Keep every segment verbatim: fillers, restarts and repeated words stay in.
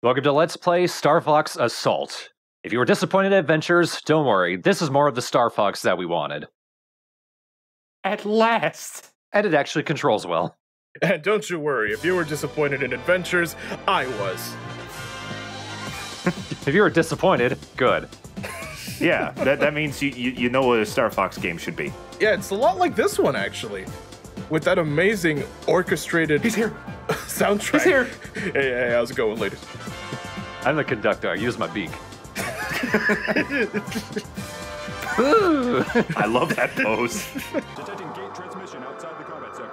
Welcome to Let's Play Star Fox Assault. If you were disappointed at Adventures, don't worry. This is more of the Star Fox that we wanted. At last! And it actually controls well. And don't you worry, if you were disappointed in Adventures, I was. If you were disappointed, good. Yeah, that, that means you, you, you know what a Star Fox game should be. Yeah, it's a lot like this one, actually. With that amazing orchestrated... He's here! Soundtrack. He's here! Hey, hey, how's it going, ladies? I'm the conductor. I use my beak. Ooh. I love that pose. Detecting gate transmission outside the combat sector.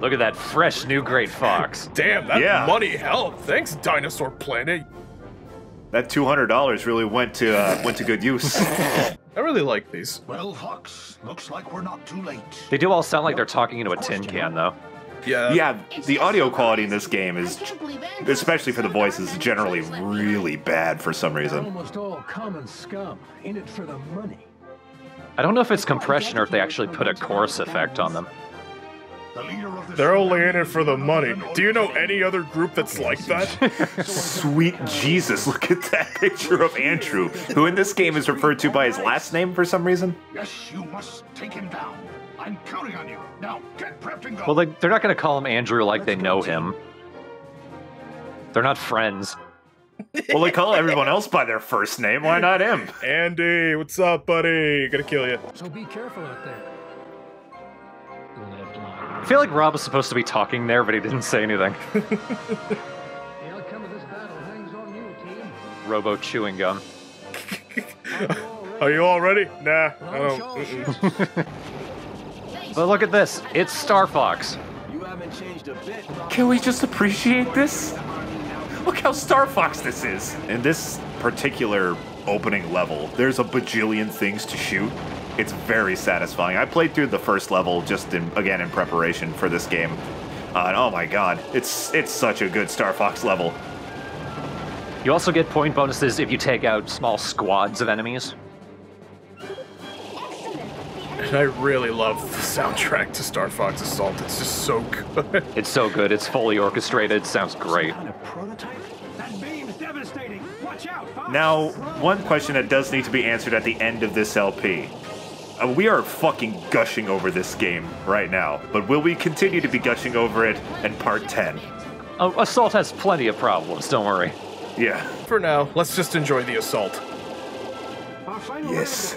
Look at that fresh new Great Fox. Damn, that yeah. money helped. Thanks, Dinosaur Planet. That two hundred dollars really went to uh, went to good use. I really like these. Well, Fox, looks like we're not too late. They do all sound like they're talking into a tin can, though. Yeah. Yeah, the audio quality in this game is, especially for the voices, generally really bad for some reason. Almost all common scum in it for the money. I don't know if it's compression or if they actually put a chorus effect on them. They're only in it for the money. Do you know any other group that's like that? Sweet Jesus, look at that picture of Andrew, who in this game is referred to by his last name for some reason. Yes, you must take him down. I'm counting on you. Now, get prepped and go. Well, they, they're not going to call him Andrew like they know him. They're not friends. Well, they call everyone else by their first name. Why not him? Andy, what's up, buddy? Gonna kill you. So be careful out there. I feel like Rob was supposed to be talking there, but he didn't say anything. The outcome of this battle hangs on you, team. Robo chewing gum. Are you all ready? Nah, I don't. Mm-mm. But look at this. It's Star Fox. You haven't changed a bit. Can we just appreciate this? Look how Star Fox this is. In this particular opening level, there's a bajillion things to shoot. It's very satisfying. I played through the first level just, in, again, in preparation for this game. Uh, and oh my god, it's it's such a good Star Fox level. You also get point bonuses if you take out small squads of enemies. And I really love the soundtrack to Star Fox Assault. It's just so good. It's so good. It's fully orchestrated. It sounds great. Now, one question that does need to be answered at the end of this L P. Uh, we are fucking gushing over this game right now, but will we continue to be gushing over it in part ten? Oh, Assault has plenty of problems, don't worry. Yeah. For now, let's just enjoy the Assault. Our final yes.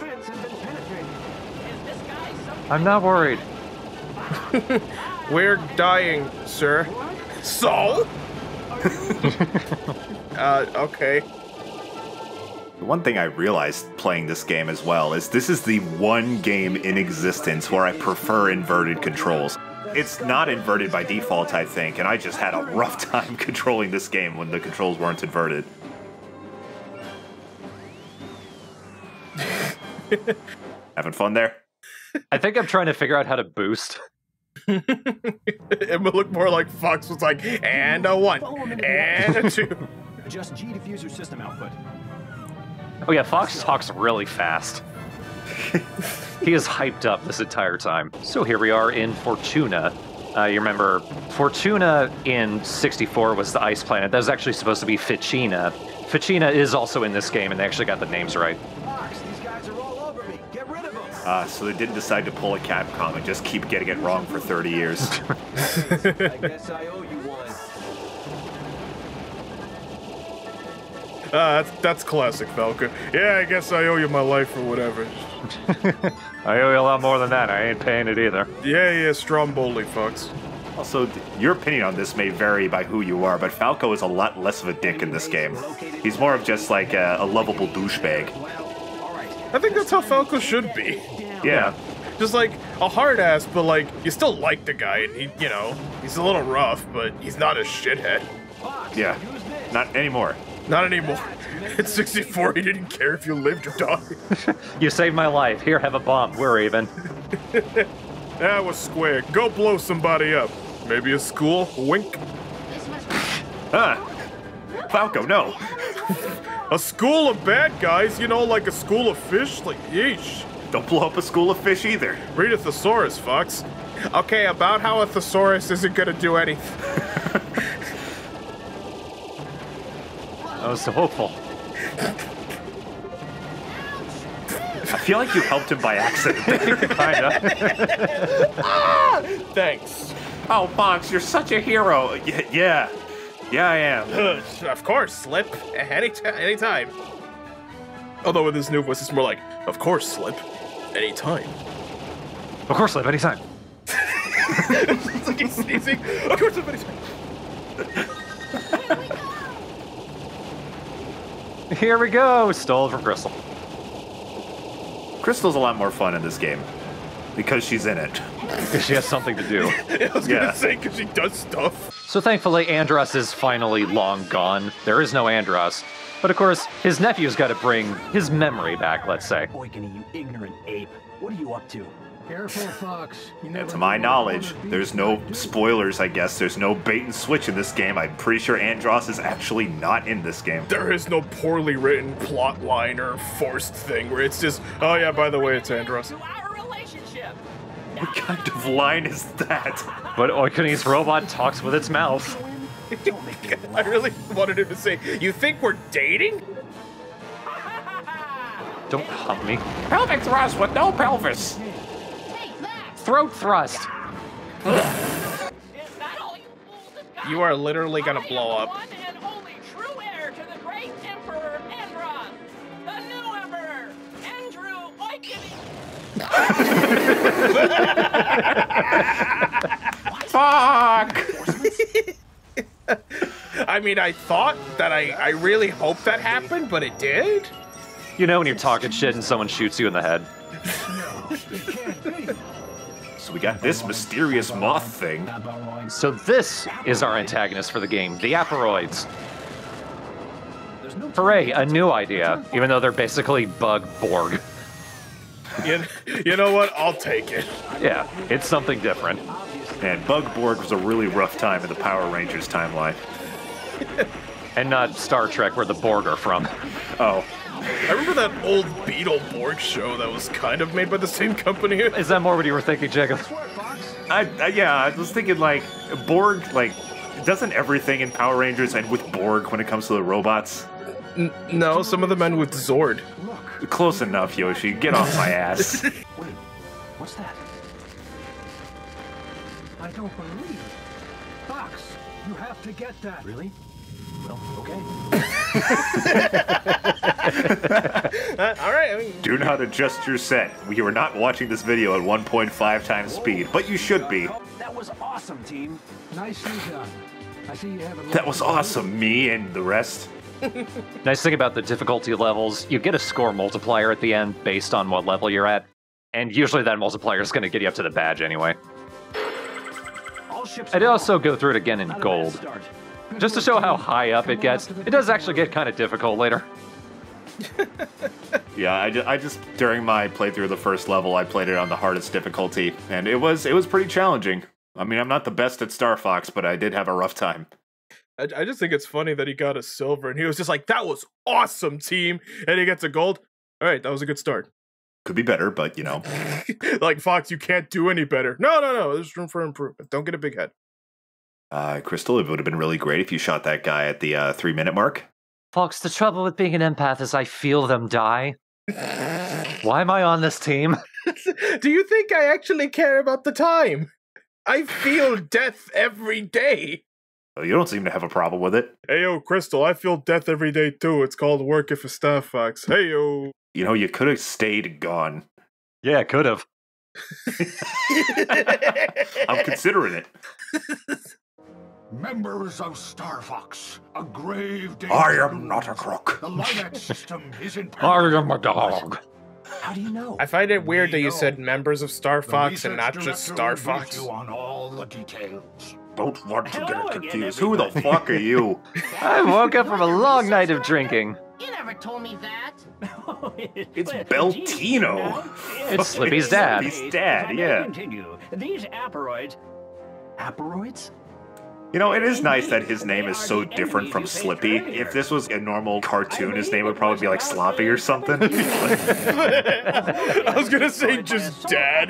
I'm not worried. We're dying, sir. So? uh, okay. One thing I realized playing this game as well is this is the one game in existence where I prefer inverted controls. It's not inverted by default, I think, and I just had a rough time controlling this game when the controls weren't inverted. Having fun there? I think I'm trying to figure out how to boost. It would look more like Fox was like, and a one, and a two. Adjust G diffuser system output. Oh yeah, Fox talks really fast. He is hyped up this entire time. So here we are in Fortuna. Uh, you remember, Fortuna in sixty-four was the ice planet. That was actually supposed to be Fichina. Fichina is also in this game, and they actually got the names right. Fox, these guys are all over me. Get rid of them. Uh, so they didn't decide to pull a Capcom and just keep getting it wrong for thirty years. I guess I owe you one. Uh, that's, that's classic, Falco. Yeah, I guess I owe you my life or whatever. I owe you a lot more than that. I ain't paying it either. Yeah, yeah, Stromboli, Fox. Also, your opinion on this may vary by who you are, but Falco is a lot less of a dick in this game. He's more of just like a, a lovable douchebag. I think that's how Falco should be. Yeah. Just like a hard ass, but like, you still like the guy, and he, you know, he's a little rough, but he's not a shithead. Yeah, not anymore. Not anymore. At sixty-four, he didn't care if you lived or died. You saved my life. Here, have a bomb. We're even. That was square. Go blow somebody up. Maybe a school. Wink. Ah. Falco, no. A school of bad guys, you know, like a school of fish? Like, yeesh. Don't blow up a school of fish either. Read a thesaurus, Fox. Okay, about how a thesaurus isn't gonna do anything. That was so hopeful. I feel like you helped him by accident. Kinda. Ah, thanks. Oh, Fox, you're such a hero. Y yeah. Yeah, I am. Of course, Slip. Any anytime. Although with his new voice, it's more like, of course, Slip. Anytime. Of course, Slip. Anytime. It's like he's sneezing. Of course, Slip. Anytime. Here we go. Stolen from Crystal. Crystal's a lot more fun in this game because she's in it. Because she has something to do. I was yeah. gonna say, because she does stuff. So thankfully, Andross is finally long gone. There is no Andross. But of course, his nephew's got to bring his memory back, let's say. Oikini, you ignorant ape. What are you up to? Careful, Fox. You never yeah, to my knowledge, there's no spoilers, I guess. There's no bait and switch in this game. I'm pretty sure Andross is actually not in this game. There is no poorly written plot line or forced thing where it's just, oh yeah, by the way, it's Andross. What kind of line is that? But Oikini's robot talks with its mouth. I really wanted him to say, you think we're dating? Don't hump me. Pelvic thrust with no pelvis. Throat thrust. You are literally gonna blow up. One and only true heir to the great Emperor Andross, the new Emperor, Andrew Oikini. Fuck! I mean, I thought that I, I really hoped that happened, but it did. You know when you're talking shit and someone shoots you in the head. So we got this mysterious moth thing. So this is our antagonist for the game, the Aparoids. Hooray, a new idea, even though they're basically Bug Borg. You, you know what? I'll take it. Yeah, it's something different. And Bug Borg was a really rough time in the Power Rangers timeline. And not Star Trek, where the Borg are from. Oh. I remember that old Beetle Borg show that was kind of made by the same company. Is that more what you were thinking, Jacob? I, I, yeah, I was thinking, like, Borg, like, doesn't everything in Power Rangers end with Borg when it comes to the robots? N no, some of them end with Zord. Close enough, Yoshi. Get off my ass. Wait, what's that? I don't believe it. Fox, you have to get that. Really? Well, okay. uh, all right. I mean, do not adjust your set. You are not watching this video at one point five times speed, but you should be. That was awesome, team. Nicely done. I see you have a that was awesome, me and the rest. Nice thing about the difficulty levels, you get a score multiplier at the end based on what level you're at, and usually that multiplier is going to get you up to the badge anyway. I'd also go through it again in gold. Just to show how high up it gets, it does actually get kind of difficult later. Yeah, I just, I just during my playthrough of the first level, I played it on the hardest difficulty, and it was it was pretty challenging. I mean, I'm not the best at Star Fox, but I did have a rough time. I, I just think it's funny that he got a silver, and he was just like, "That was awesome, team!" And he gets a gold. All right, that was a good start. Could be better, but you know, like Fox, you can't do any better. No, no, no. There's room for improvement. Don't get a big head. Uh, Crystal, it would have been really great if you shot that guy at the uh, three minute mark. Fox, the trouble with being an empath is I feel them die. Why am I on this team? Do you think I actually care about the time? I feel death every day. Well, you don't seem to have a problem with it. Hey, yo, Crystal, I feel death every day too. It's called work if a Star Fox. Hey, yo. You know, you could have stayed gone. Yeah, could have. I'm considering it. Members of Star Fox, a grave danger. I am not a crook. The Lynet system is in peril. I am a dog. How do you know? I find it weird we that you said members of Star Fox and not just Star Fox. On all the details. Don't want to Hello get it confused. Again, who the fuck are you? I woke up from a long night of drinking. You never told me that. It's Beltino. It's Slippy's dad. Slippy's dad, yeah. Continue. These Aparoids. Aparoids? You know, it is nice that his name is so different from Slippy. If this was a normal cartoon, his name would probably be like Sloppy or something. I was gonna say just Dad.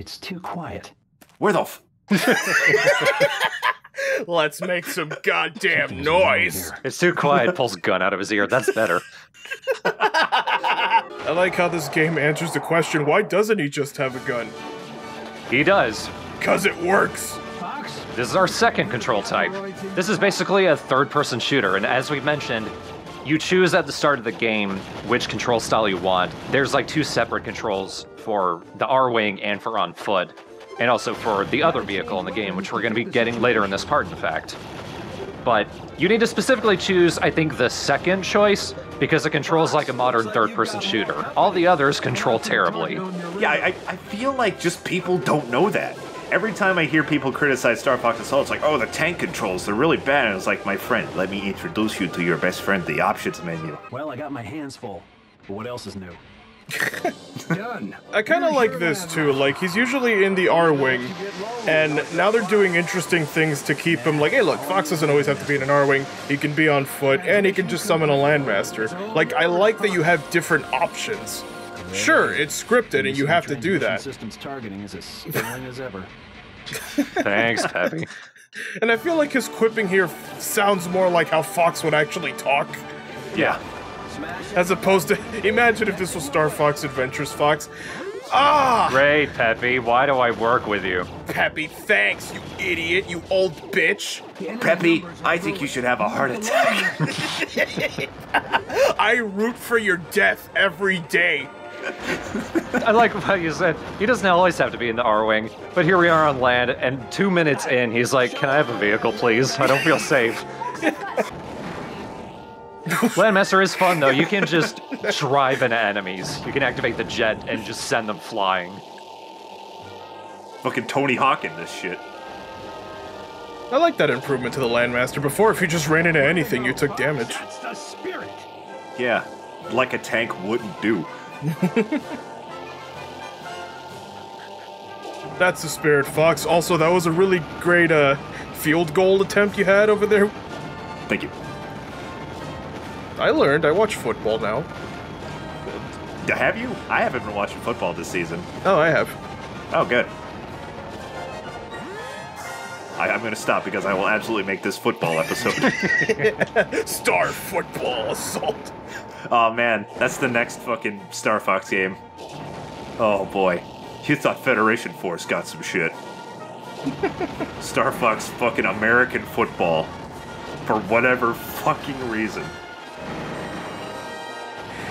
It's too quiet. Where the f... Let's make some goddamn noise. It's too quiet. Pulls a gun out of his ear. That's better. I like how this game answers the question, why doesn't he just have a gun? He does. Because it works. Fox? This is our second control type. This is basically a third-person shooter, and as we mentioned, you choose at the start of the game which control style you want. There's like two separate controls for the Arwing and for on foot, and also for the other vehicle in the game, which we're going to be getting later in this part, in fact. But you need to specifically choose, I think, the second choice, because it controls like a modern third-person shooter. All the others control terribly. Yeah, I, I feel like just people don't know that. Every time I hear people criticize Star Fox Assault, it's like, oh, the tank controls, they're really bad. And it's like, my friend, let me introduce you to your best friend, the options menu. Well, I got my hands full, but what else is new? Done. I kind of like this, too. Like, he's usually in the R-Wing, and now they're doing interesting things to keep him. Like, hey, look, Fox doesn't always have to be in an R-Wing. He can be on foot, and he can just summon a Landmaster. Like, I like that you have different options. Sure, it's scripted, and you have to do that. Systems targeting is as sterling as ever. Thanks, Peppy. And I feel like his quipping here sounds more like how Fox would actually talk. Yeah. As opposed to, imagine if this was Star Fox Adventures, Fox. Ah! Great, Peppy. Why do I work with you? Peppy, thanks, you idiot, you old bitch. Peppy, I think you should have a heart attack. I root for your death every day. I like what you said. He doesn't always have to be in the R-Wing, but here we are on land, and two minutes in, he's like, can I have a vehicle, please? I don't feel safe. Landmaster is fun, though. You can just drive into enemies. You can activate the jet and just send them flying. Fucking Tony Hawk in this shit. I like that improvement to the Landmaster. Before, if you just ran into anything, you took damage. That's the spirit. Yeah, like a tank wouldn't do. That's the spirit, Fox. Also, that was a really great uh, field goal attempt you had over there. Thank you. I learned. I watch football now. Have you? I haven't been watching football this season. Oh, I have. Oh, good. I, I'm going to stop because I will absolutely make this football episode. Star Football Assault. Oh, man. That's the next fucking Star Fox game. Oh, boy. You thought Federation Force got some shit. Star Fox fucking American football. For whatever fucking reason.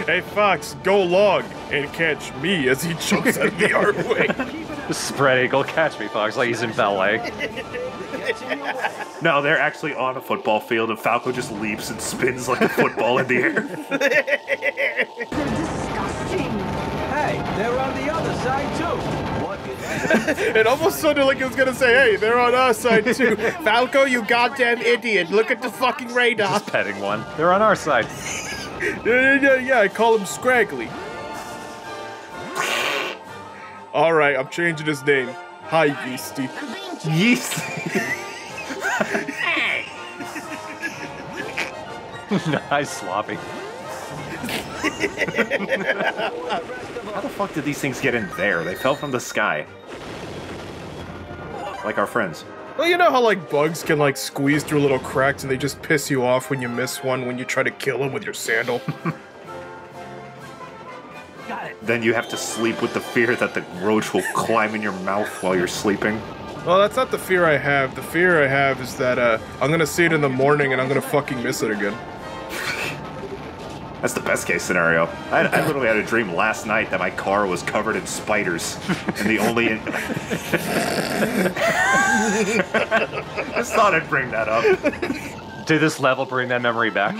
Hey, Fox, go long and catch me as he jumps out of the archway. Spread eagle, catch me, Fox, like he's in ballet. No, they're actually on a football field, and Falco just leaps and spins like a football in the air. They're disgusting. Hey, they're on the other side, too. What is it almost sounded like it was going to say, hey, they're on our side, too. Falco, you goddamn idiot. Look at the fucking radar. Just petting one. They're on our side. Yeah, I call him Scraggly. All right, I'm changing his name. Hi, Yeasty. Yeasty. Nice, Sloppy. How the fuck did these things get in there? They fell from the sky. Like our friends. Well, you know how, like, bugs can, like, squeeze through little cracks and they just piss you off when you miss one when you try to kill them with your sandal? Got it. Then you have to sleep with the fear that the roach will climb in your mouth while you're sleeping. Well, that's not the fear I have. The fear I have is that, uh, I'm gonna see it in the morning and I'm gonna fucking miss it again. That's the best case scenario. I, I literally had a dream last night that my car was covered in spiders. And the only... In just thought I'd bring that up. Did this level bring that memory back?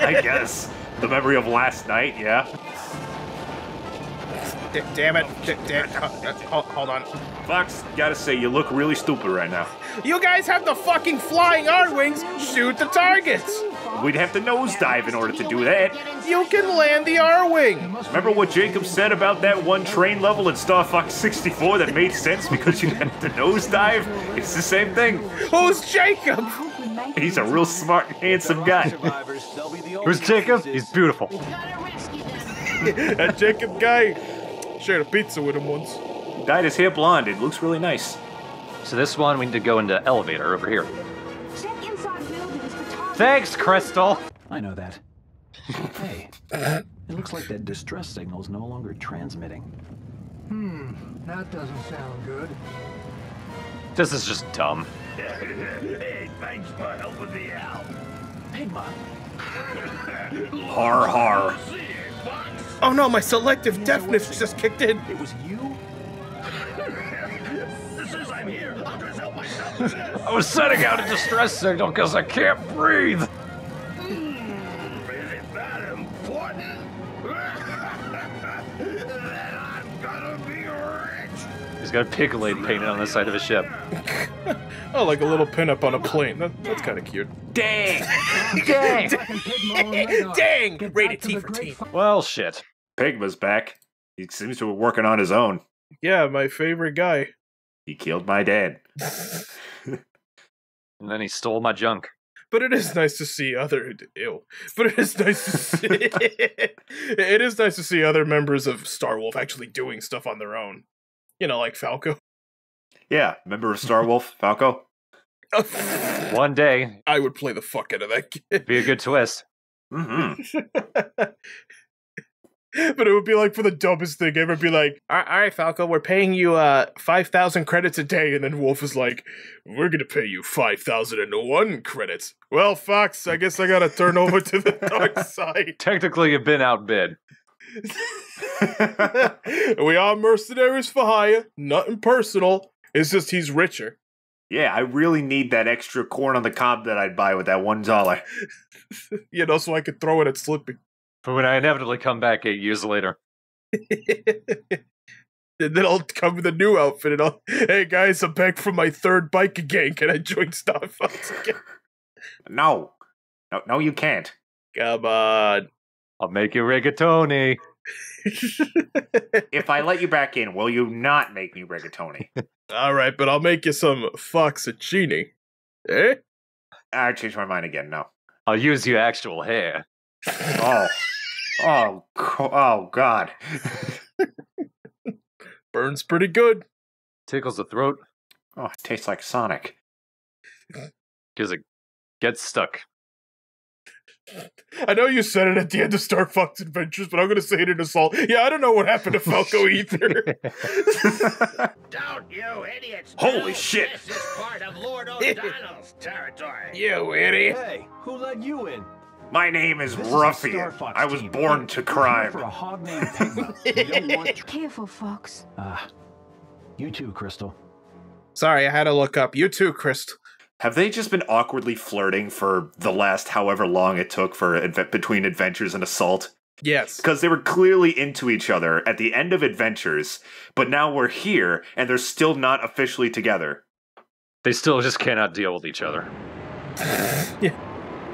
I guess. The memory of last night, yeah. D damn it. D damn it. Oh, hold on. Fox, gotta say, you look really stupid right now. You guys have the fucking flying R-Wings. Shoot the targets. We'd have to nosedive in order to do that. You can land the R-Wing. Remember what Jacob said about that one train level in Star Fox sixty-four that made sense because you had to nosedive? It's the same thing. Who's Jacob? He's a real smart and handsome guy. Who's Jacob? He's beautiful. That Jacob guy shared a pizza with him once. dyed his hair blonde. It looks really nice. So this one, we need to go into elevator over here. Check inside buildings for Thanks, Crystal! I know that. Hey, it looks like that distress signal's no longer transmitting. Hmm, that doesn't sound good. This is just dumb. Hey, thanks for helping me out. Pigma. Har har. Oh no, my selective deafness just kicked in. It was you? Since I'm here, I'll just help myself. I was sending out a distress signal because I can't breathe. Mm, is it that important? Then I'm gonna be rich. He's got a Piglet painted on the side of his ship. Oh, like a little pinup on a plane. That, that's kind of cute. Dang! Dang! Dang! Dang. Rated T for T. Well, shit. Pigma's back. He seems to be working on his own. Yeah, my favorite guy. He killed my dad. And then he stole my junk. But it is nice to see other... Ew. But it is nice to see... It is nice to see other members of Star Wolf actually doing stuff on their own. You know, like Falco. Yeah, member of Star Wolf, Falco. One day. I would play the fuck out of that kid. Be a good twist. Mm-hmm. But it would be like for the dumbest thing ever. Be like, all right, Falco, we're paying you uh, five thousand credits a day. And then Wolf is like, we're going to pay you five thousand one credits. Well, Fox, I guess I got to turn over to the dark side. Technically, you've been outbid. We are mercenaries for hire. Nothing personal. It's just he's richer. Yeah, I really need that extra corn on the cob that I'd buy with that one dollar. You know, so I could throw it at Slippy. For when I inevitably come back eight years later. And then I'll come with a new outfit and I'll, hey guys, I'm back from my third bike again. Can I join Star Fox again? No. No, no, you can't. Come on. I'll make you rigatoni. If I let you back in, will you not make me rigatoni? All right, but I'll make you some foxicini. Eh? I changed my mind again. No, I'll use your actual hair. Oh, oh, oh, God! Burns pretty good. Tickles the throat. Oh, it tastes like Sonic. Because it gets stuck. I know you said it at the end of Star Fox Adventures, but I'm going to say it in assault. Yeah, I don't know what happened to Falco either. Don't you idiots! Holy shit! This is part of Lord O'Donnell's territory. You idiot! Hey, who let you in? My name is Ruffian. I was team. born to crime. For a hog named Pigma. want Careful, Fox. Ah, uh, you too, Crystal. Sorry, I had to look up. You too, Crystal. Have they just been awkwardly flirting for the last however long it took for adve between Adventures and Assault? Yes. Because they were clearly into each other at the end of Adventures, but now we're here, and they're still not officially together. They still just cannot deal with each other. Yeah.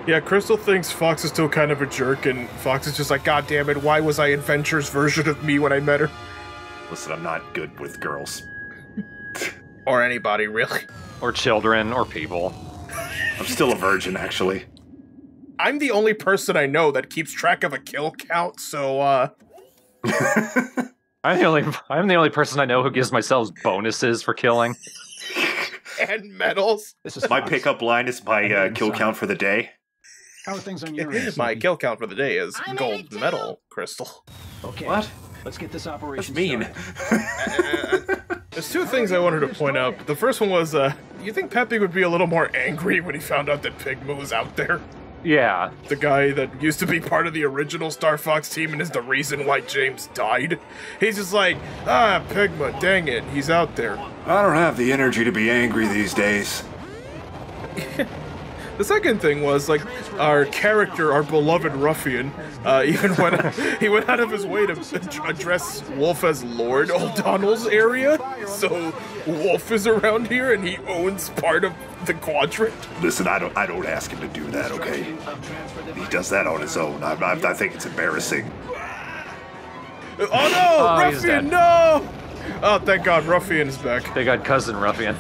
Yeah, Crystal thinks Fox is still kind of a jerk, and Fox is just like, God damn it, why was I Adventures version of me when I met her? Listen, I'm not good with girls. Or anybody, really. Or children, or people. I'm still a virgin, actually. I'm the only person I know that keeps track of a kill count, so, uh... I'm the only, I'm the only person I know who gives myself bonuses for killing. And medals. This is my Fox. Pickup line is my uh, kill sorry. count for the day. How are things on your end? My kill count for the day is I'm gold medal, Crystal. Okay. What? Let's get this operation started. mean. There's two things I wanted to point out. The first one was, uh, you think Peppy would be a little more angry when he found out that Pigma was out there? Yeah. The guy that used to be part of the original Star Fox team and is the reason why James died. He's just like, ah, Pigma, dang it, he's out there. I don't have the energy to be angry these days. The second thing was, like, our character, our beloved Ruffian, uh, even when he went out of his way to address Wolf as Lord O'Donnell's area, so Wolf is around here and he owns part of the quadrant. Listen, I don't, I don't ask him to do that, okay? He does that on his own. I, I, I think it's embarrassing. Oh no, oh, Ruffian, no! Oh, thank God, Ruffian's back. They got cousin Ruffian.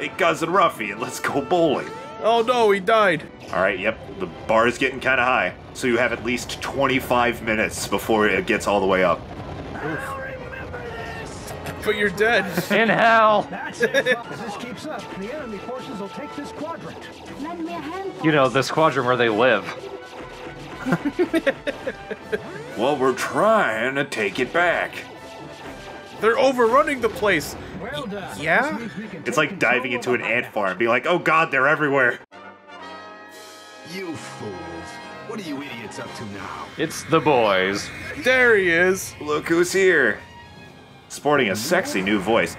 Hey, cousin Ruffian, let's go bowling. Oh no, he died. All right, yep, the bar is getting kind of high, so you have at least twenty-five minutes before it gets all the way up. Oof. but you're dead. In hell. That's it. If this keeps up, the enemy forces will take this quadrant. Lend me a hand, you know, this quadrant where they live. Well, we're trying to take it back. They're overrunning the place. Well done. Yeah? It's like diving into an ant farm, being like, oh god, they're everywhere. You fools. What are you idiots up to now? It's the boys. There he is. Look who's here. Sporting a sexy new voice.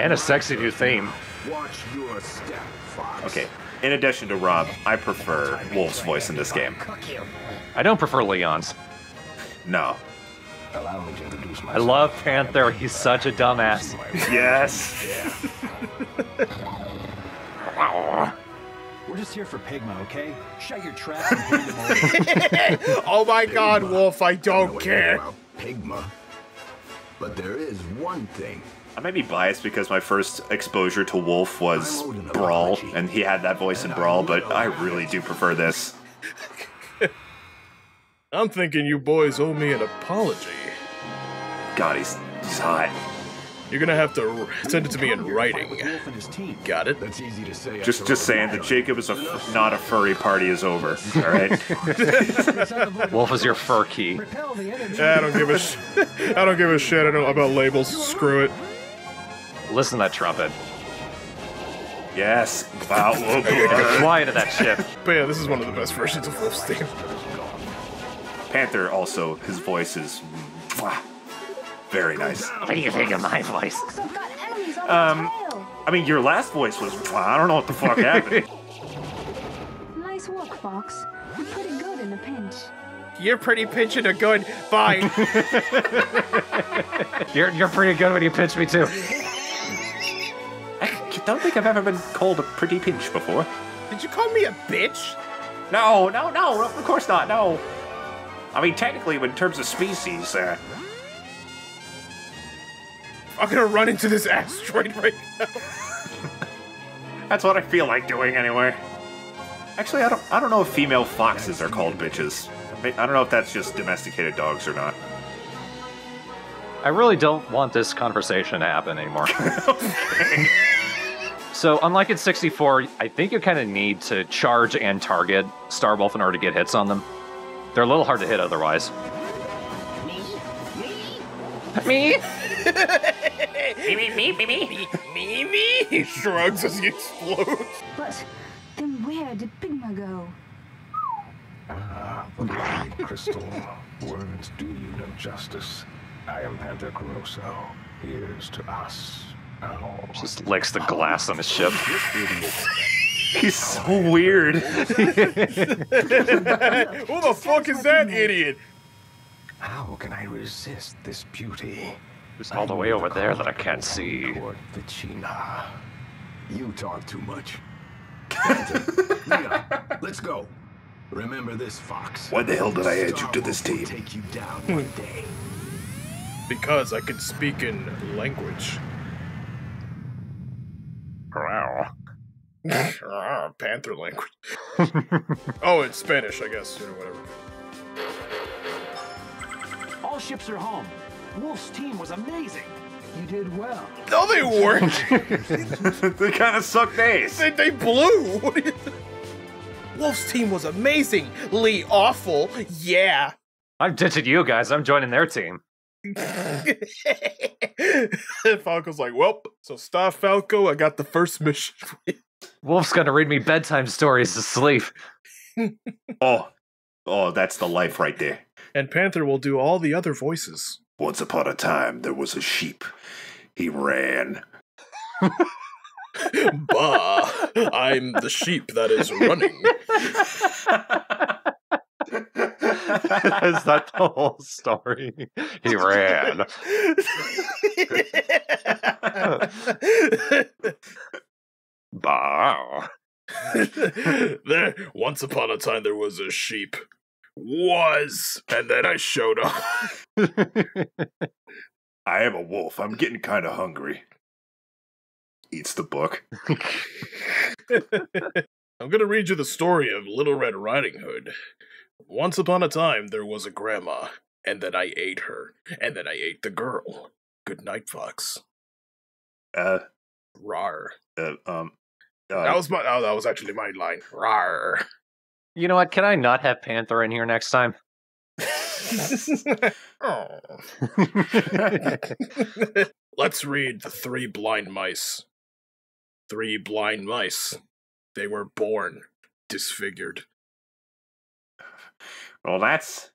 And a sexy new theme. Watch your step, Fox. Okay. In addition to Rob, I prefer Wolf's voice in this game. I don't prefer Leon's. No. I love Panther. He's such a dumbass. Yes. We're just here for Pigma, okay? Shut your trap and hand him over. Oh my Pigma. God, Wolf, I don't I care. Pigma. But there is one thing. I may be biased because my first exposure to Wolf was Brawl, and he had that voice in Brawl, but I really do prefer this. I'm thinking you boys owe me an apology. God, he's, he's hot. You're gonna have to send it to me in writing. Got it? That's easy to say. Just, just saying that Jacob is a f not a furry party is over. All right. Wolf is your fur key. I don't give a sh I don't give a shit. I don't know about labels. Screw it. Listen to that trumpet. Yes. Wow. Fly into that ship. But yeah, this is one of the best versions of Wolf's theme. Panther also, his voice is. Very nice. What do you think of my voice? Um, I mean, your last voice was, I don't know what the fuck happened. Nice work, Fox. You're pretty good in a pinch. You're pretty pinch in a good, fine. you're, you're pretty good when you pinch me, too. I don't think I've ever been called a pretty pinch before. Did you call me a bitch? No, no, no, of course not, no. I mean, technically, in terms of species, uh... I'm gonna run into this asteroid right now. That's what I feel like doing anyway. Actually, I don't I don't know if female foxes are called bitches. I don't know if that's just domesticated dogs or not. I really don't want this conversation to happen anymore. So, unlike in sixty-four, I think you kind of need to charge and target Star Wolf in order to get hits on them. They're a little hard to hit otherwise. Me? me, me, me, me, me, me, me. He shrugs as he explodes. But then where did Pigma go? Ah, the blind crystal. Words do you no justice. I am Panther Caroso. Here's to us. Oh, just licks the glass on his ship. He's so weird. Who the fuck is that idiot? How can I resist this beauty? It's all the way over there that I can't see. Fichina. You talk too much. Mia, let's go. Remember this, Fox. Why the hell did I add you to this team? Take you down one day. Because I can speak in language. Panther language. Oh, it's Spanish, I guess, or whatever. All ships are home. Wolf's team was amazing. You did well. No, they weren't. They kind of sucked ass. They, they blew. What you... Wolf's team was amazingly awful. Yeah. I'm ditching you guys. I'm joining their team. Falco's like, well, so Star Falco, I got the first mission. Wolf's gonna read me bedtime stories to sleep. oh, oh, that's the life right there. And Panther will do all the other voices. Once upon a time, there was a sheep. He ran. Bah, I'm the sheep that is running. Is that the whole story? He ran. Bah. There, once upon a time, there was a sheep. Was and then I showed up. I am a wolf. I'm getting kind of hungry. Eats the book. I'm gonna read you the story of Little Red Riding Hood. Once upon a time, there was a grandma, and then I ate her, and then I ate the girl, Good night, Fox. Uh, Rawr. Uh, um, uh, that was my. Oh, that was actually my line. Rawr. You know what? Can I not have Panther in here next time? Oh. Let's read the three blind mice. Three blind mice. They were born disfigured. Well, that's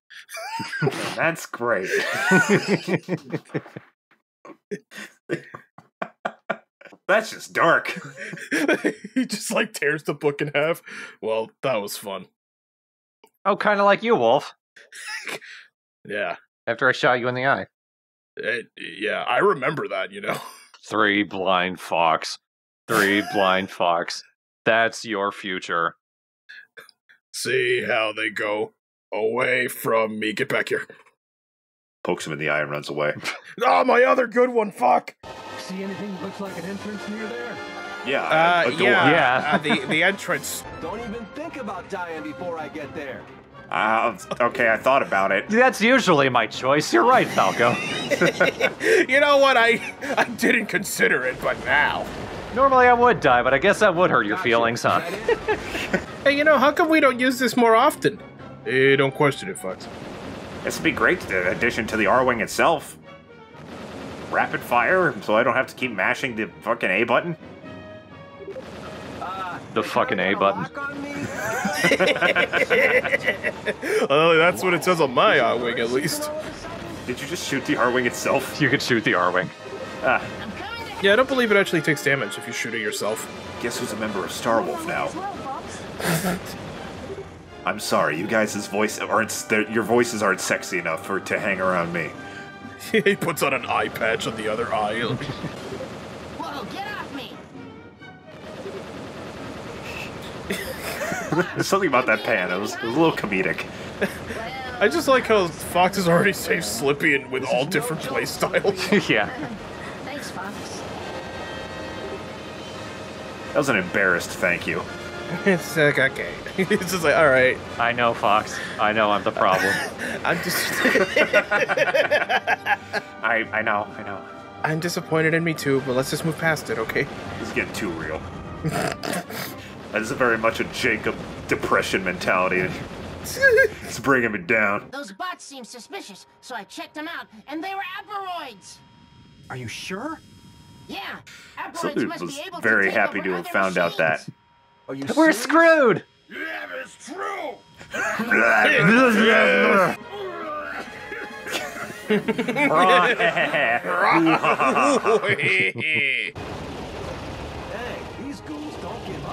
that's great. That's just dark. He just like tears the book in half. Well, that was fun. Oh, kind of like you, Wolf. Yeah. After I shot you in the eye. It, yeah, I remember that, you know. Three blind fox. Three blind fox. That's your future. See how they go away from me. Get back here. Pokes him in the eye and runs away. Oh, my other good one, fuck! See anything that looks like an entrance near there? Yeah, uh, a door. Yeah, yeah. uh, the, the entrance. Don't even think about dying before I get there. Uh, okay, I thought about it. That's usually my choice. You're right, Falco. You know what? I I didn't consider it, but now. Normally I would die, but I guess that would hurt your feelings, huh? Hey, you know, how come we don't use this more often? Hey, don't question it, Fox. This would be great to addition to the Arwing itself. Rapid fire, so I don't have to keep mashing the fucking A button. The fucking A button. Oh, that's what it says on my Arwing, at least. Did you just shoot the Arwing itself? You could shoot the Arwing. Ah. Yeah, I don't believe it actually takes damage if you shoot it yourself. Guess who's a member of Star Wolf now? I'm sorry, you guys' voice aren't your voices aren't sexy enough for to hang around me. He puts on an eye patch on the other eye. Whoa! Get off me! There's something about that pan. It was, it was a little comedic. I just like how Fox has already saved Slippy and with all different play styles. Yeah. Thanks, Fox. That was an embarrassed thank you. It's like, okay. It's just like, all right. I know, Fox. I know I'm the problem. I'm just... I, I know, I know. I'm disappointed in me too, but let's just move past it, okay? This is getting too real. That is very much a Jacob depression mentality. It's bringing me down. Those bots seem suspicious, so I checked them out, and they were Aparoids. Are you sure? Yeah. Aparoids must be able to take over other machines. Somebody was very happy to have found out that. Are you we're serious? Screwed. Yeah, it's true. Hey, these ghouls don't give up.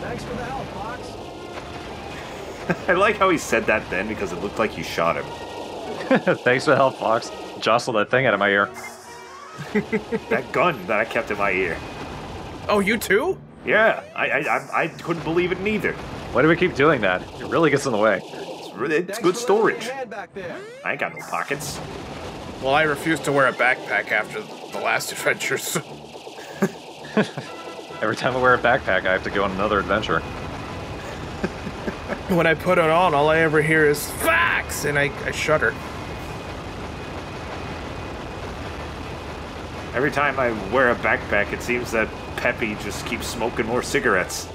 Thanks for the help, Fox. I like how he said that then because it looked like he shot him. Thanks for the help, Fox. Jostled that thing out of my ear. That gun that I kept in my ear. Oh, you too? Yeah, I, I I couldn't believe it neither. Why do we keep doing that? It really gets in the way. It's, really, it's good storage. I ain't got no pockets. Well, I refuse to wear a backpack after the last adventures. Every time I wear a backpack, I have to go on another adventure. When I put it on, all I ever hear is Fox, and I, I shudder. Every time I wear a backpack, it seems that Peppy just keeps smoking more cigarettes.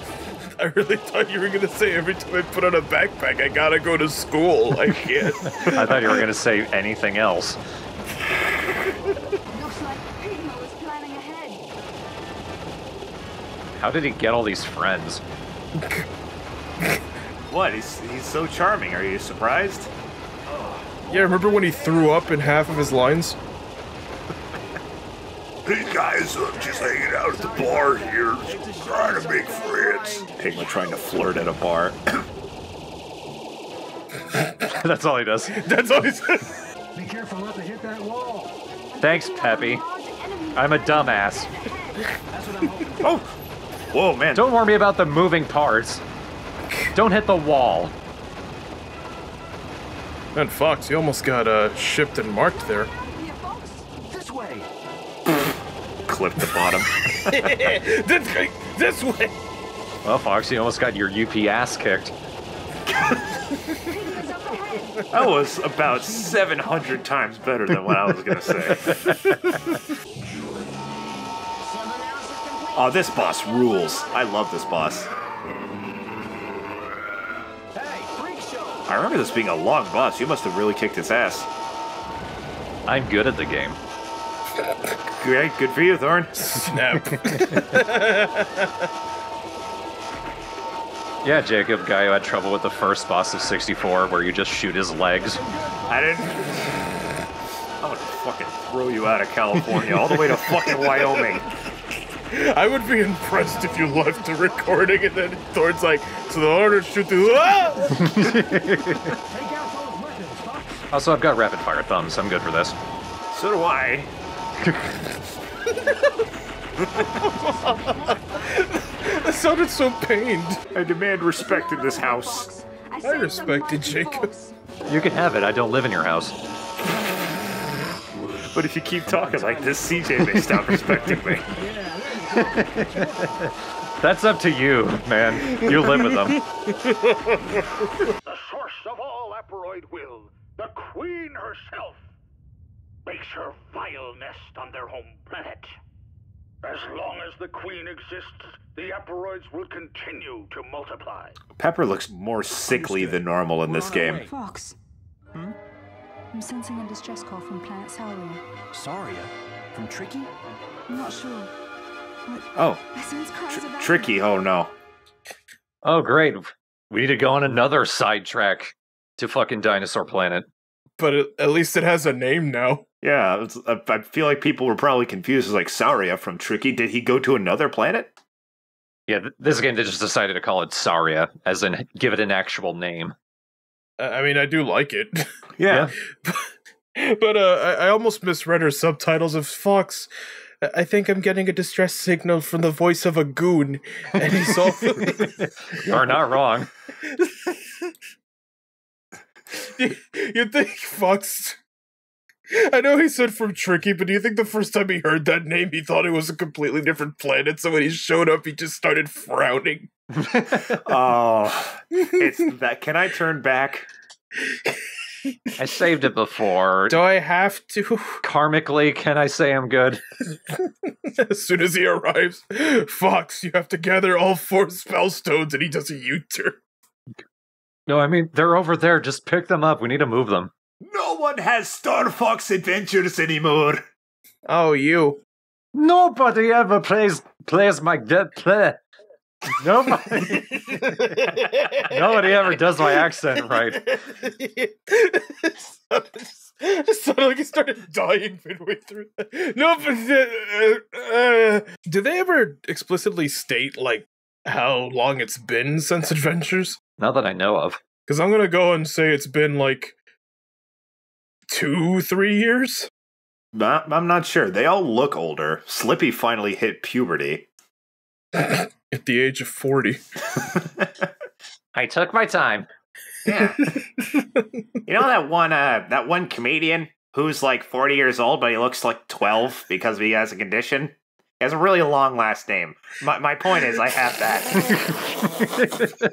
I really thought you were going to say every time I put on a backpack, I gotta go to school. I can't. I thought you were going to say anything else. Looks like Pigma was planning ahead. How did he get all these friends? What? He's, he's so charming. Are you surprised? Yeah, remember when he threw up in half of his lines? Hey guys, I'm just hanging out at the bar here, just trying to make friends. Pigma trying to flirt at a bar. That's all he does. That's all he says. Be careful not to hit that wall. Thanks, Peppy. I'm a dumbass. Oh! Whoa, man. Don't worry about the moving parts. Don't hit the wall. Man, Fox, you almost got uh, shipped and marked there. Clipped the bottom. this, this way. Well, Fox, you almost got your U P ass kicked. That was about seven hundred times better than what I was going to say. Oh, this boss rules. I love this boss. I remember this being a long boss. You must have really kicked his ass. I'm good at the game. Great, good for you, Thorn. Snap. Yeah, Jacob, guy who had trouble with the first boss of sixty-four, where you just shoot his legs. I didn't... I would fucking throw you out of California, all the way to fucking Wyoming. I would be impressed if you left the recording and then Thorn's like, to the order, shoot the... Ah! Also, I've got rapid-fire thumbs, I'm good for this. So do I. That sounded so pained. I demand respect in this house. I, I respected Jacob. You can have it. I don't live in your house. But if you keep talking like this, C J may stop respecting me. That's up to you, man. You live with them. The source of all Aparoid will, the Queen herself, makes her vile nest on their home planet. As long as the Queen exists, the Aparoids will continue to multiply. Pepper looks more sickly than normal in this game. Fox, hmm? I'm sensing a distress call from Planet Sauria. Sauria? From Tricky? I'm not sure. But oh. I sense cries Tr about Tricky, him. Oh no. Oh great. We need to go on another sidetrack to fucking Dinosaur Planet. But it, at least it has a name now. Yeah, it's, I, I feel like people were probably confused. It's like, Sauria from Tricky, did he go to another planet? Yeah, th this game, they just decided to call it Sauria, as in give it an actual name. I mean, I do like it. Yeah. Yeah. But uh, I, I almost misread her subtitles of Fox. I think I'm getting a distress signal from the voice of a goon. And he's all... You're not wrong. You think Fox... I know he said from Tricky, but do you think the first time he heard that name, he thought it was a completely different planet, so when he showed up, he just started frowning? Oh, it's that. Can I turn back? I saved it before. Do I have to? Karmically, can I say I'm good? As soon as he arrives, Fox, you have to gather all four spellstones, and he does a U-turn. No, I mean, they're over there. Just pick them up. We need to move them. No one has Star Fox Adventures anymore. Oh, you. Nobody ever plays plays my dead play. Nobody. Nobody ever does my accent right. It sounded like he started dying midway through that. No, but, uh, uh, do they ever explicitly state, like, how long it's been since Adventures? Not that I know of. Because I'm going to go and say it's been, like, two, three years? Not, I'm not sure. They all look older. Slippy finally hit puberty. At the age of forty. I took my time. Yeah. You know that one uh, that one comedian who's like forty years old, but he looks like twelve because he has a condition? He has a really long last name. My, my point is, I have that.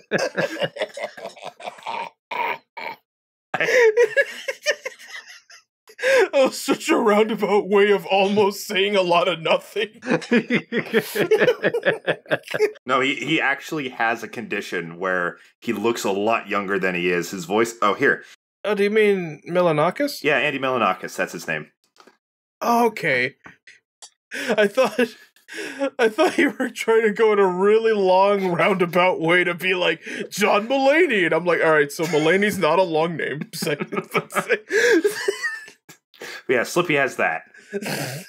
Oh, such a roundabout way of almost saying a lot of nothing. No, he, he actually has a condition where he looks a lot younger than he is. His voice... Oh, here. Oh, do you mean Milanakis? Yeah, Andy Milanakis. That's his name. Oh, okay. I thought... I thought you were trying to go in a really long roundabout way to be like, John Mulaney. And I'm like, all right, so Mulaney's not a long name. Yeah, Slippy has that. Something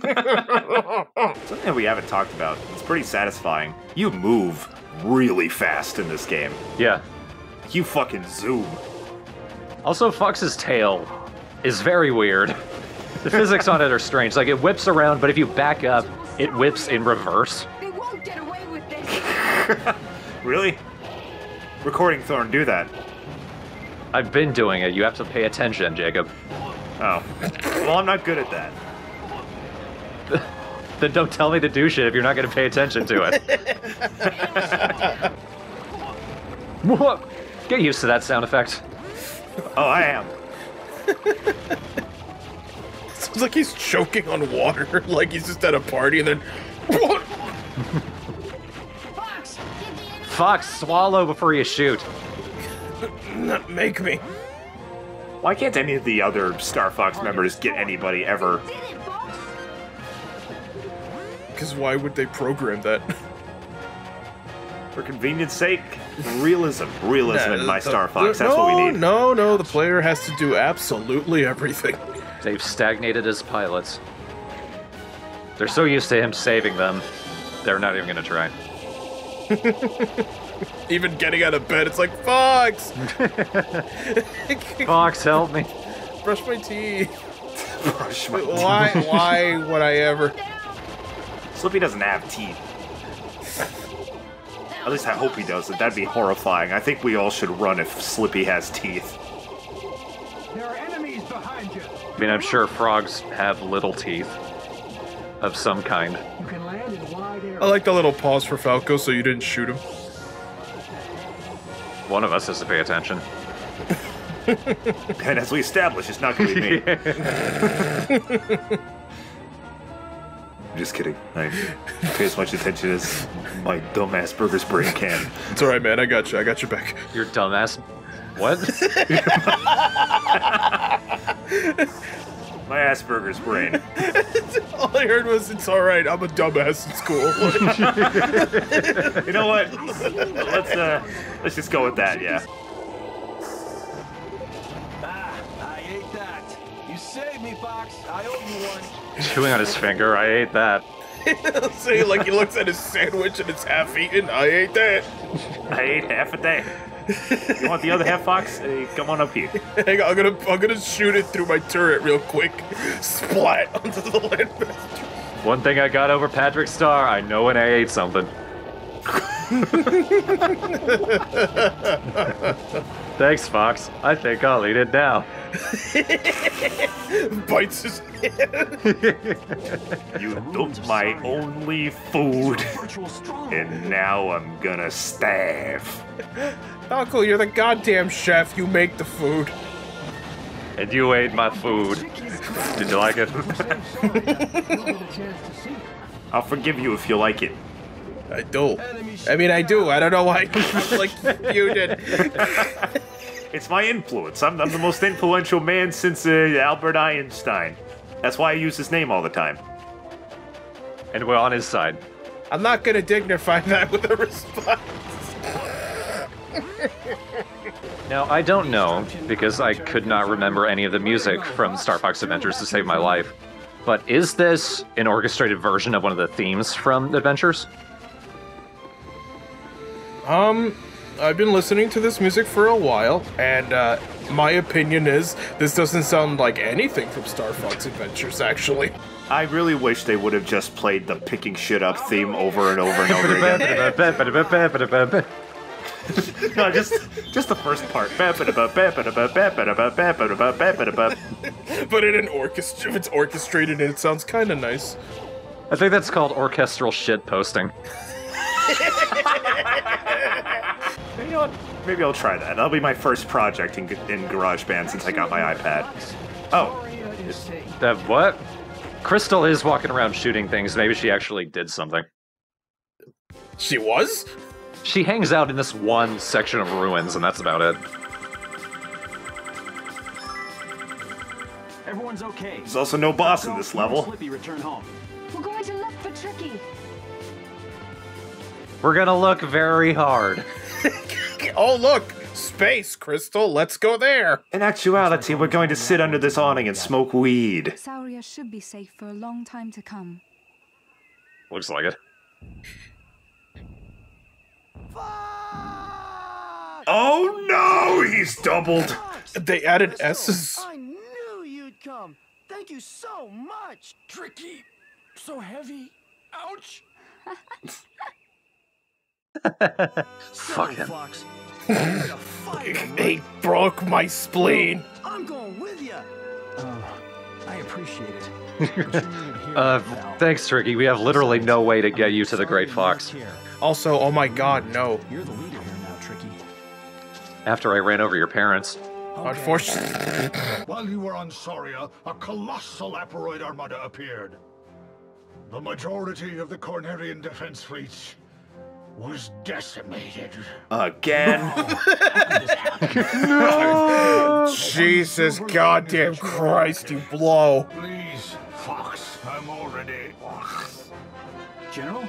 that we haven't talked about. It's pretty satisfying. You move really fast in this game. Yeah. You fucking zoom. Also, Fox's tail is very weird. The physics on it are strange. Like, it whips around, but if you back up, it whips in reverse. They won't get away with this. Really? Recording Thorn, do that. I've been doing it. You have to pay attention, Jacob. Oh. Well, I'm not good at that. Then don't tell me to do shit if you're not going to pay attention to it. Get used to that sound effect. Oh, I am. Sounds like he's choking on water, like he's just at a party and then... Fox, Fox, swallow before you shoot. Not make me. Why can't any of the other Star Fox members get anybody ever? Because why would they program that? For convenience sake, realism. Realism in my Star Fox, that's what we need. No, no, the player has to do absolutely everything. They've stagnated as pilots. They're so used to him saving them, they're not even going to try. Even getting out of bed, it's like, Fox! Fox, help me. Brush my teeth. Brush my teeth. Why, why would I ever? Slippy doesn't have teeth. At least I hope he doesn't. That'd be horrifying. I think we all should run if Slippy has teeth. There are enemies behind you. I mean, I'm sure frogs have little teeth of some kind. You can land in wide air. I like the little pause for Falco so you didn't shoot him. One of us has to pay attention. And as we establish, it's not going to be me. I'm just kidding. I pay as much attention as my dumbass burger's brain can. It's all right, man. I got you. I got your back. Your dumbass. What? My Asperger's brain. All I heard was, it's all right. I'm a dumbass in school. You know what? Let's uh, let's just go with that. Yeah. Ah, I ate that. You saved me, Fox. I owe you one. Chewing on his finger. I ate that. See, like he looks at his sandwich and it's half eaten. I ate that. I ate half a day. You want the other half, Fox? Hey, come on up here. Hang on, I'm gonna, I'm gonna shoot it through my turret real quick. Splat onto the landmaster. One thing I got over Patrick Star, I know when I ate something. Thanks, Fox. I think I'll eat it now. Bites his hand. You took my only food, and now I'm gonna starve. Uncle, you're the goddamn chef. You make the food. And you ate my food. Did you like it? I'll forgive you if you like it. I do. I mean, I do. I don't know why like you did. It's my influence. I'm, I'm the most influential man since uh, Albert Einstein. That's why I use his name all the time. And we're on his side. I'm not going to dignify that with a response. Now, I don't know, because I could not remember any of the music from Star Fox Adventures to save my life, but is this an orchestrated version of one of the themes from Adventures? Um, I've been listening to this music for a while, and uh, my opinion is this doesn't sound like anything from Star Fox Adventures, actually. I really wish they would have just played the picking shit up theme over and over and over again. No, just just the first part. But in an orchestra, if it's orchestrated, and it sounds kind of nice. I think that's called orchestral shit posting. You know what? Maybe I'll try that. That'll be my first project in in GarageBand since I got my iPad. Oh, that uh, what? Crystal is walking around shooting things. Maybe she actually did something. She was. She hangs out in this one section of ruins, and that's about it. Everyone's okay. There's also no boss in this level. Slippy, return home. We're going to look for Tricky. We're gonna look very hard. Oh, look! Space, Crystal! Let's go there! In actuality, we're going to sit under this awning and smoke weed. Sauria should be safe for a long time to come. Looks like it. Oh no, he's doubled. They added S's. I knew you'd come. Thank you so much. Tricky. So heavy. Ouch. Fuck him. He broke my spleen. I'm going with you. Oh, I appreciate it. Uh, thanks, Tricky. We have literally no way to get you to the Great Fox. Also, oh my god, no. You're the leader here now, Tricky. After I ran over your parents. Okay. Unfortunately. While you were on Sauria, a colossal Aparoid armada appeared. The majority of the Cornerian defense fleet was decimated. Again? No. How could this happen? No. Jesus goddamn Christ, you blow. Please, Fox, I'm already... General?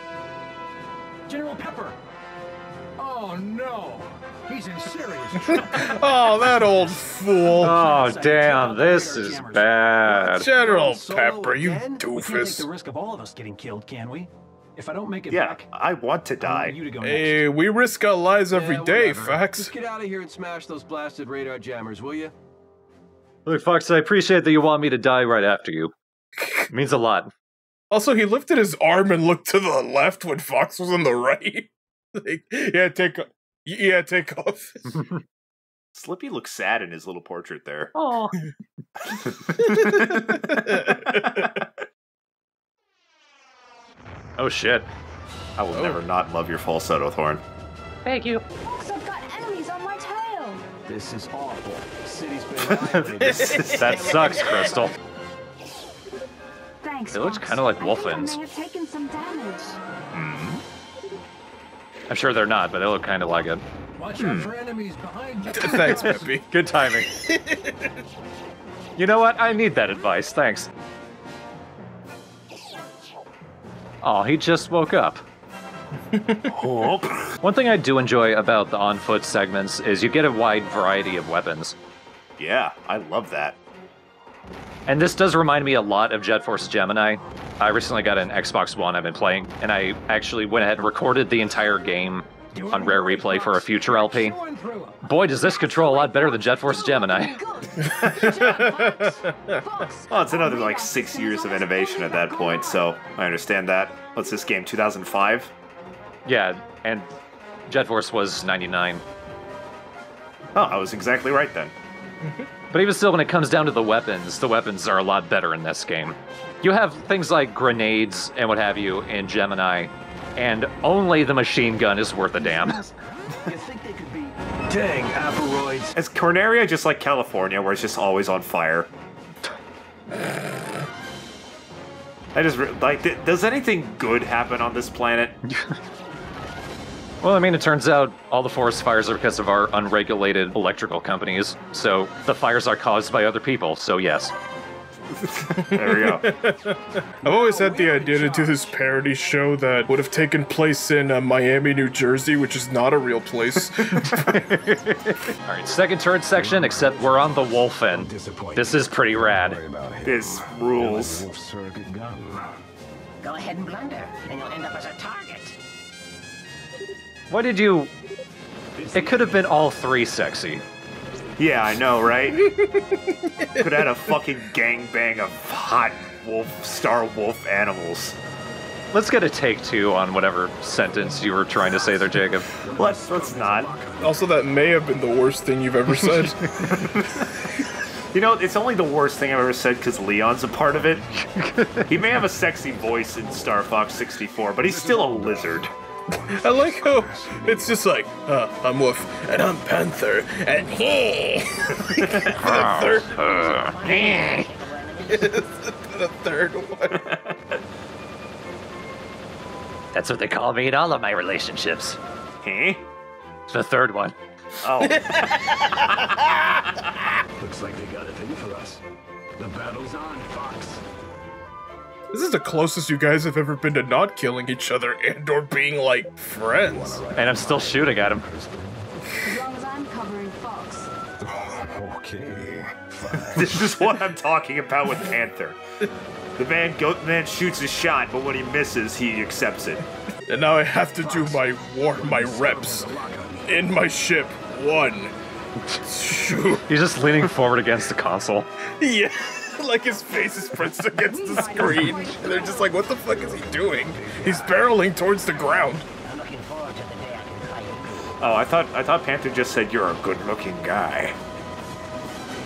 General Pepper! Oh no! He's in serious trouble. Oh, that old fool. Oh, damn, this is bad. General Pepper, you doofus. We can't take the risk of all of us getting killed, can we? If I don't make it yeah, back, I want to die. I want you to go next. Hey, we risk our lives every yeah, day, Fox. Just get out of here and smash those blasted radar jammers, will you? Look, Fox, I appreciate that you want me to die right after you. It means a lot. Also, he lifted his arm and looked to the left when Fox was on the right. Like, yeah, take off. Yeah, take off. Slippy looks sad in his little portrait there. Oh. Oh shit! I will oh. never not love your falsetto, Thorn. Thank you. Fox, I've got enemies on my tail. This is awful. The city's been this, that sucks, Crystal. Thanks. It looks kind of like wolf ends. I may have taken some damage. Mm-hmm. I'm sure they're not, but they look kind of like it. Watch hmm. out for enemies behind you. Thanks, Peppy. Good timing. You know what? I need that advice. Thanks. Oh, he just woke up. One thing I do enjoy about the on-foot segments is you get a wide variety of weapons. Yeah, I love that. And this does remind me a lot of Jet Force Gemini. I recently got an Xbox One I've been playing, and I actually went ahead and recorded the entire game on Rare Replay for a future L P. Boy, does this control a lot better than Jet Force Gemini. Well, it's another like six years of innovation at that point, so I understand that. What's this game, two thousand five? Yeah, and Jet Force was ninety-nine. Oh, I was exactly right then. But even still, when it comes down to the weapons, the weapons are a lot better in this game. You have things like grenades and what have you in Gemini, and only the machine gun is worth a damn. You think they could be... Dang, Aparoids. Is Corneria just like California, where it's just always on fire? I just, like, th does anything good happen on this planet? Well, I mean, it turns out all the forest fires are because of our unregulated electrical companies, so the fires are caused by other people, so yes. There we go. I've always had the idea to do this parody show that would have taken place in uh, Miami, New Jersey, which is not a real place. Alright, second turret section, except we're on the wolf end. This is pretty rad. This rules. Go ahead and blunder, and you'll end up as a target. Why did you... It could have been all three sexy. Yeah, I know, right? Could have had a fucking gangbang of hot wolf, star wolf animals. Let's get a take two on whatever sentence you were trying to say there, Jacob. Let's, let's not. Also, that may have been the worst thing you've ever said. You know, it's only the worst thing I've ever said because Leon's a part of it. He may have a sexy voice in Star Fox sixty-four, but he's still a lizard. I like how it's just like, uh, I'm Wolf, and I'm Panther, and he Panther. The third one. That's what they call me in all of my relationships. Hey? The third one. Oh. Looks like they got a thing for us. The battle's on, Fox. This is the closest you guys have ever been to not killing each other and or being, like, friends. And I'm still shooting at him. As long as I'm covering Fox. Oh, okay. This is what I'm talking about with Panther. The man, goat man shoots a shot, but when he misses, he accepts it. And now I have to do my war, my reps. In my ship. One. Shoot. He's just leaning forward against the console. Yeah. Like his face is pressed against the screen. They're just like, what the fuck is he doing? He's barreling towards the ground. I'm looking forward to the day I can fight you. Oh, I thought I thought Panther just said you're a good-looking guy.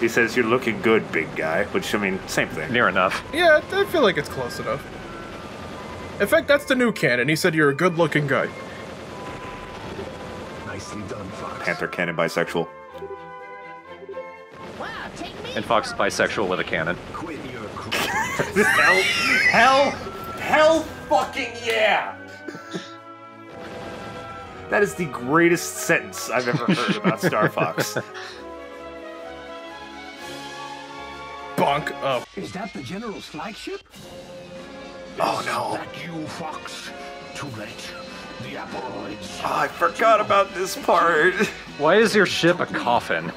He says you're looking good, big guy, which I mean, same thing. Near enough. Yeah, I feel like it's close enough. In fact, that's the new canon. He said you're a good-looking guy. Nicely done, Fox. Panther canon bisexual. and Fox is bisexual with a cannon. Quit your hell, hell, hell fucking yeah! That is the greatest sentence I've ever heard about Star Fox. Bonk up. Is that the General's flagship? Oh no. Is that you, Fox? Too late. The Aparoids. Oh, I forgot about this part. Why is your ship a coffin?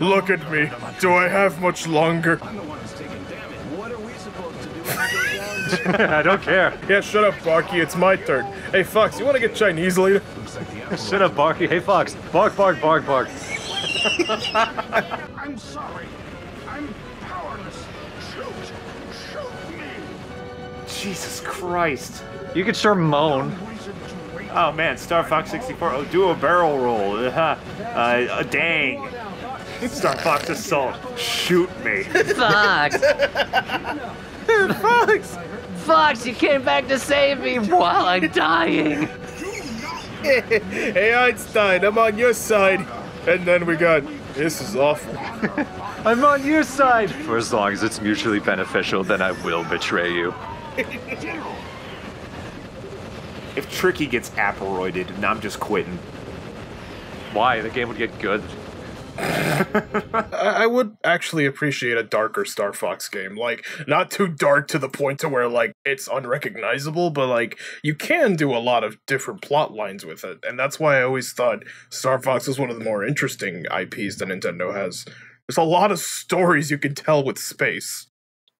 Look at me. Do I have much longer? I'm the one who's taking damage. What are we supposed to do? I don't care. Yeah, shut up, Barky. It's my turn. Hey, Fox, you want to get Chinese later? Shut up, Barky. Hey, Fox. Bark, bark, bark, bark. I'm sorry. I'm powerless. Shoot. Shoot me. Jesus Christ. You could sure moan. Oh man, Star Fox sixty-four. Oh, do a barrel roll. Uh, uh, dang. Star Fox Assault. Shoot me. Fox. Fox. Fox, you came back to save me while I'm dying. Hey, Einstein, I'm on your side. And then we got, this is awful. I'm on your side. For as long as it's mutually beneficial, then I will betray you. If Tricky gets Aparoided, and I'm just quitting. Why? The game would get good. I would actually appreciate a darker Star Fox game. Like, not too dark to the point to where, like, it's unrecognizable, but, like, you can do a lot of different plot lines with it. And that's why I always thought Star Fox was one of the more interesting I Ps that Nintendo has. There's a lot of stories you can tell with space.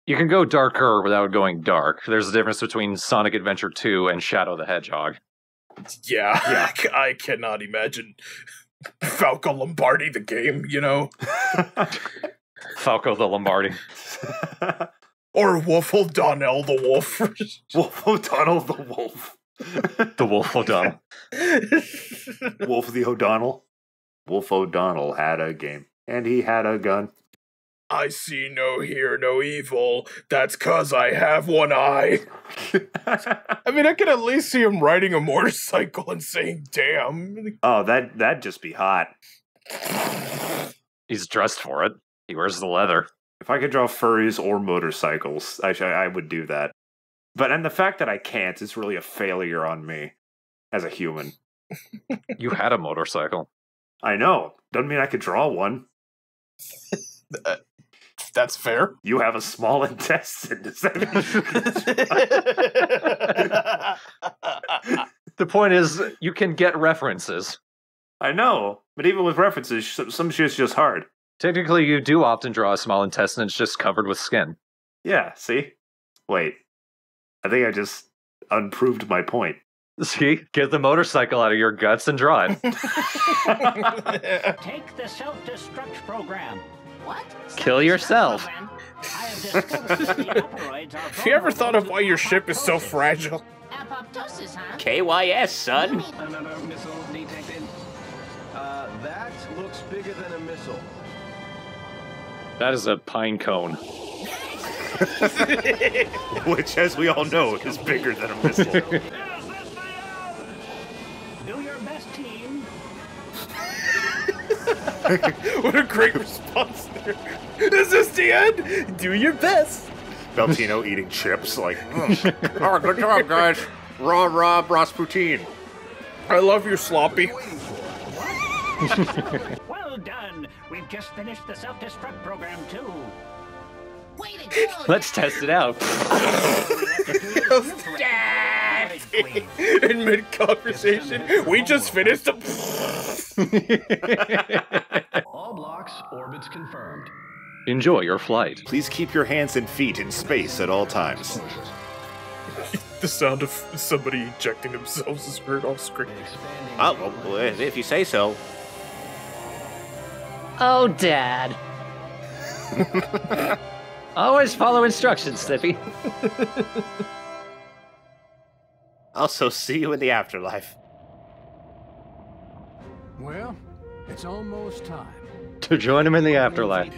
You can go darker without going dark. There's a difference between Sonic Adventure two and Shadow the Hedgehog. Yeah, yeah. I cannot imagine Falco Lombardi the game, you know? Falco the Lombardi. Or Wolf O'Donnell the Wolf. Wolf O'Donnell the Wolf. The Wolf O'Donnell. Wolf the O'Donnell. Wolf O'Donnell had a game. And he had a gun. I see no hear, no evil. That's cause I have one eye. I mean, I could at least see him riding a motorcycle and saying, damn. Oh, that, that'd just be hot. He's dressed for it. He wears the leather. If I could draw furries or motorcycles, I, I would do that. But and the fact that I can't is really a failure on me as a human. You had a motorcycle. I know. Doesn't mean I could draw one. Uh, That's fair. You have a small intestine. Does that mean the point is, you can get references. I know, but even with references, some shit's just hard. Technically, you do often draw a small intestine. It's just covered with skin. Yeah, see? Wait. I think I just unproved my point. See? Get the motorcycle out of your guts and draw it. Take the self-destruct program. What? Kill yourself. Have you ever thought of why your ship is so fragile? Apoptosis, huh? K Y S, son. Another missile detected. Uh, that looks bigger than a missile. That is a pine cone. Which, as we all know, is bigger than a missile. Do your best, team. What a great response there. Is this the end? Do your best. Beltino eating chips like, oh, oh, good job, guys. Raw, raw, Rasputin. I love you, Sloppy. Well done. We've just finished the self-destruct program, too. Way to go, let's yeah. test it out. In mid-conversation, we just finished the... All blocks, orbits confirmed. Enjoy your flight. Please keep your hands and feet in space at all times. The sound of somebody ejecting themselves is heard off screen. Oh, well, if you say so. Oh, Dad. Always follow instructions, Slippy. Also, see you in the afterlife. Well, it's almost time to join him in the afterlife.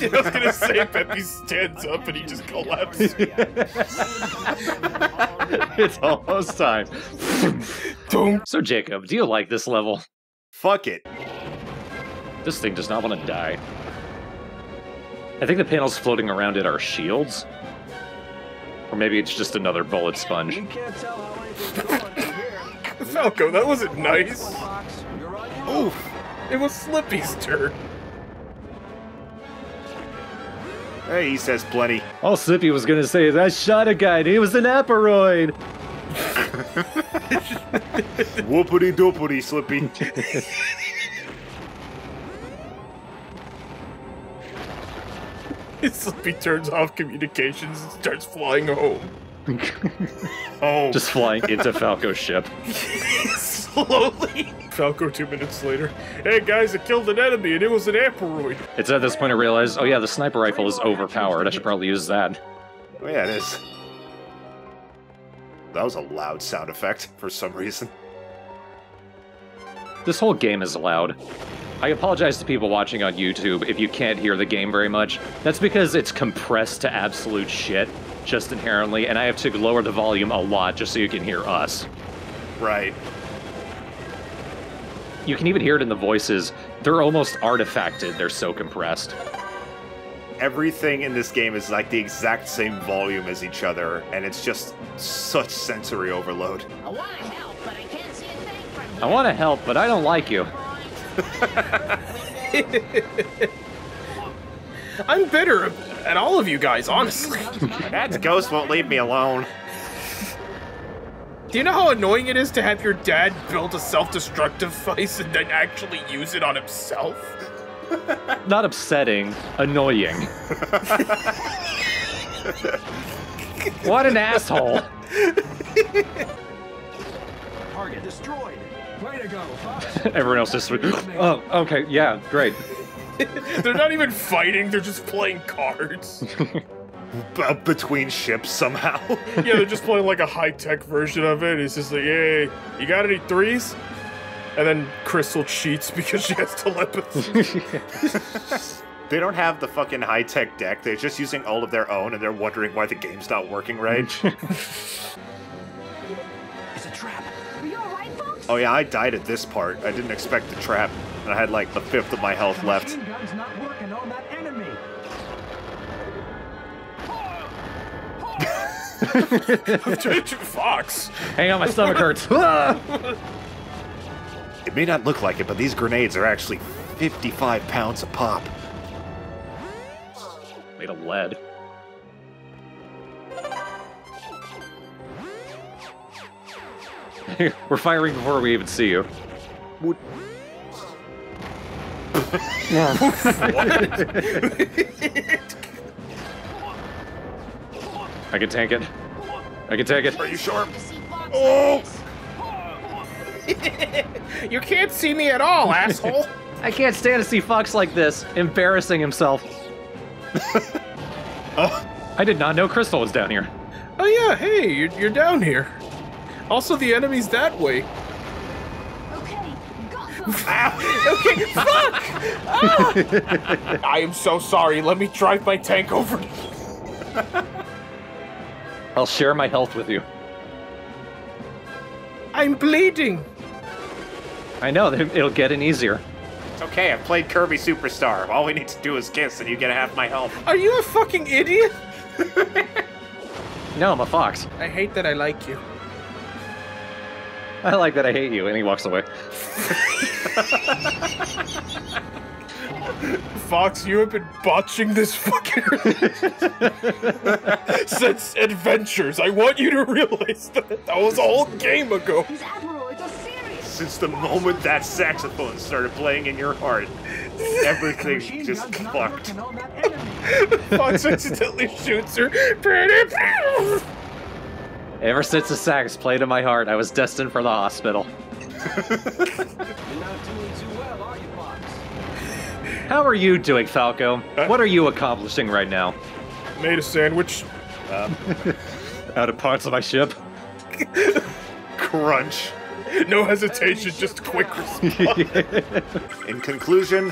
I was gonna say, Peppy stands up and he just collapses. It's almost time. So, Jacob, do you like this level? Fuck it. This thing does not want to die. I think the panels floating around it are shields. Or maybe it's just another bullet sponge. Falco, that wasn't nice. Oof. It was Slippy's turn. Hey, he says plenty. All Slippy was gonna say is, I shot a guy and he was an Aparoid! Whoopity-doopity, Slippy. Slippy turns off communications and starts flying home. Oh. Just flying into Falco's ship. Slowly. Falco two minutes later. Hey guys, I killed an enemy and it was an Aparoid. It's at this point I realized, oh yeah, the sniper rifle is overpowered. I should probably use that. Oh yeah, it is. That was a loud sound effect for some reason. This whole game is loud. I apologize to people watching on YouTube if you can't hear the game very much. That's because it's compressed to absolute shit, just inherently, and I have to lower the volume a lot just so you can hear us. Right. You can even hear it in the voices. They're almost artifacted. They're so compressed. Everything in this game is like the exact same volume as each other, and it's just such sensory overload. I want to help, but I can't see a thing from here. I want to help, but I don't like you. I'm bitter at all of you guys, honestly. That ghost won't leave me alone. Do you know how annoying it is to have your dad build a self-destructive device and then actually use it on himself? Not upsetting, annoying. What an asshole. Target destroyed. Way to go. Everyone else just oh, okay, yeah, great. They're not even fighting, they're just playing cards. B between ships somehow. Yeah, they're just playing like a high-tech version of it. It's just like, hey, you got any threes? And then Crystal cheats because she has telepathy. They don't have the fucking high-tech deck, they're just using all of their own and they're wondering why the game's not working right. It's a trap. Oh yeah, I died at this part. I didn't expect the trap, and I had like a fifth of my health left. The machine gun's not working on that enemy. I'm trying to Fox. Hang on, my stomach hurts. It may not look like it, but these grenades are actually fifty-five pounds a pop. Made of lead. We're firing before we even see you. What? Yeah. What? I can tank it. I can take it. Are you sure? Oh! You can't see me at all, asshole! I can't stand to see Fox like this, embarrassing himself. Oh. I did not know Crystal was down here. Oh yeah, hey, you're, you're down here. Also, the enemy's that way. Okay, got okay, fuck! Ah! I am so sorry. Let me drive my tank over. I'll share my health with you. I'm bleeding. I know. It'll get in easier. It's okay. I've played Kirby Superstar. All we need to do is kiss, and you get half my health. Are you a fucking idiot? No, I'm a fox. I hate that I like you. I like that I hate you, and he walks away. Fox, you have been botching this fucker since Adventures. I want you to realize that that was a whole game ago. Since the moment that saxophone started playing in your heart, everything just fucked. Fox accidentally shoots her. Ever since the sax played in my heart, I was destined for the hospital. You're not doing too well, are you, Fox? How are you doing, Falco? Uh, what are you accomplishing right now? Made a sandwich. Um, out of parts of my ship. Crunch. No hesitation, just quick response. In conclusion,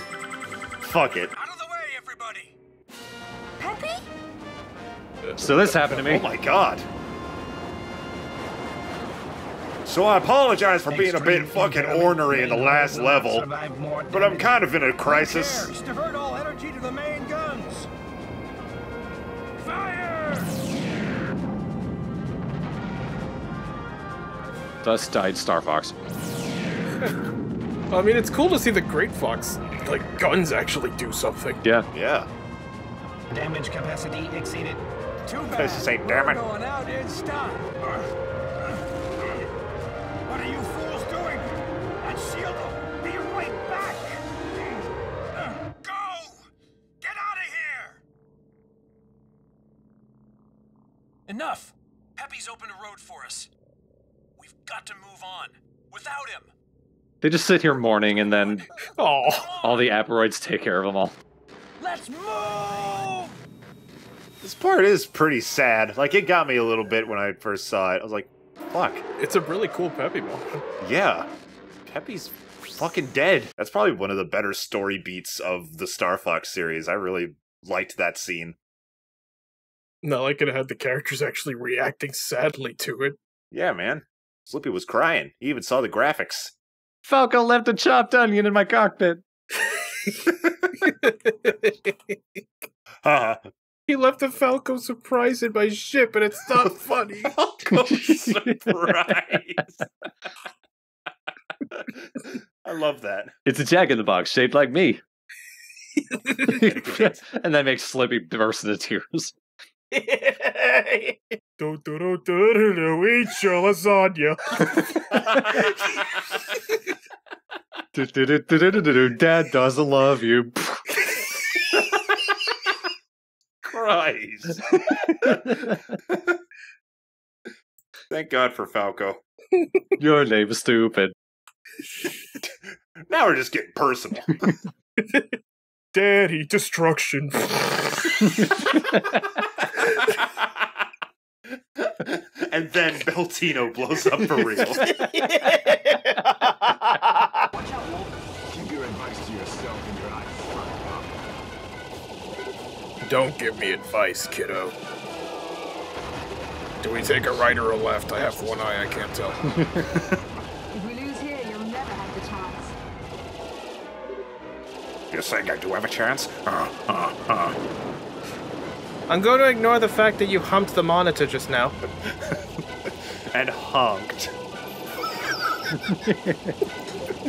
fuck it. Out of the way, everybody! Peppy? So this happened to me. Oh my god. So I apologize for being a bit fucking ornery in the last level, but I'm kind of in a crisis. Divert all energy to the main guns. Thus died Star Fox. I mean, it's cool to see the Great Fox, like, guns actually do something. Yeah. Yeah. Damage capacity exceeded. Too bad. I was just saying, damn it. We're going out in stock. What are you fools doing? Unseal them. Be right back. Go! Get out of here! Enough. Peppy's opened a road for us. We've got to move on. Without him. They just sit here mourning, and then oh, all the Aparoids take care of them all. Let's move! This part is pretty sad. Like, it got me a little bit when I first saw it. I was like, fuck. It's a really cool Peppy moment. Yeah. Peppy's fucking dead. That's probably one of the better story beats of the Star Fox series. I really liked that scene. Not like it had the characters actually reacting sadly to it. Yeah, man. Slippy was crying. He even saw the graphics. Falco left a chopped onion in my cockpit. uh, he left a Falco surprise in my ship, and it's not funny. Falco surprise. I love that. It's a jack in the box shaped like me. And that makes Slippy burst into tears. Do do do do do do, eat your lasagna. Do do do do do do, Dad doesn't love you. Christ! Thank God for Falco. Your name is stupid. Now we're just getting personal. Daddy destruction. And then Beltino blows up for real. Watch out, Wolf. Keep your advice to yourself and your eyes. Don't give me advice, kiddo. Do we take a right or a left? I have one eye, I can't tell. If we lose here, you'll never have the chance. You're saying I do have a chance? Uh, uh, uh. I'm going to ignore the fact that you humped the monitor just now. And honked.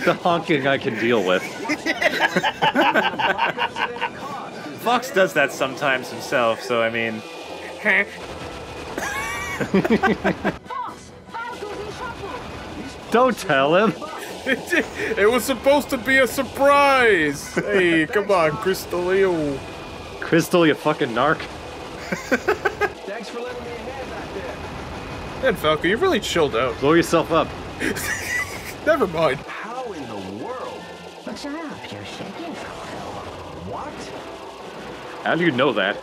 The honking I can deal with. Fox does that sometimes himself, so I mean... Don't tell him! It was supposed to be a surprise! Hey, come on, Crystal. Ew. Crystal, you fucking narc. Thanks for letting me in back there. Man, Falco, you really chilled out. Blow yourself up. Never mind. How in the world? What's up? You're shaking, Falco. What? How do you know that?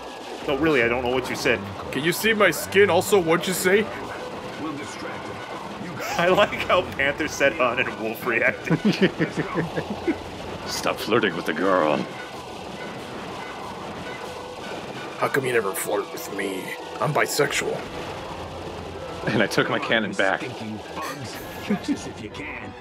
No, really, I don't know what you said. Can you see my skin? Also, what'd you say? We'll distract him. You guys. I like how Panther said on and Wolf reacted. Stop flirting with the girl. How come you never flirt with me? I'm bisexual. And I took my cannon back. Catch us if you can.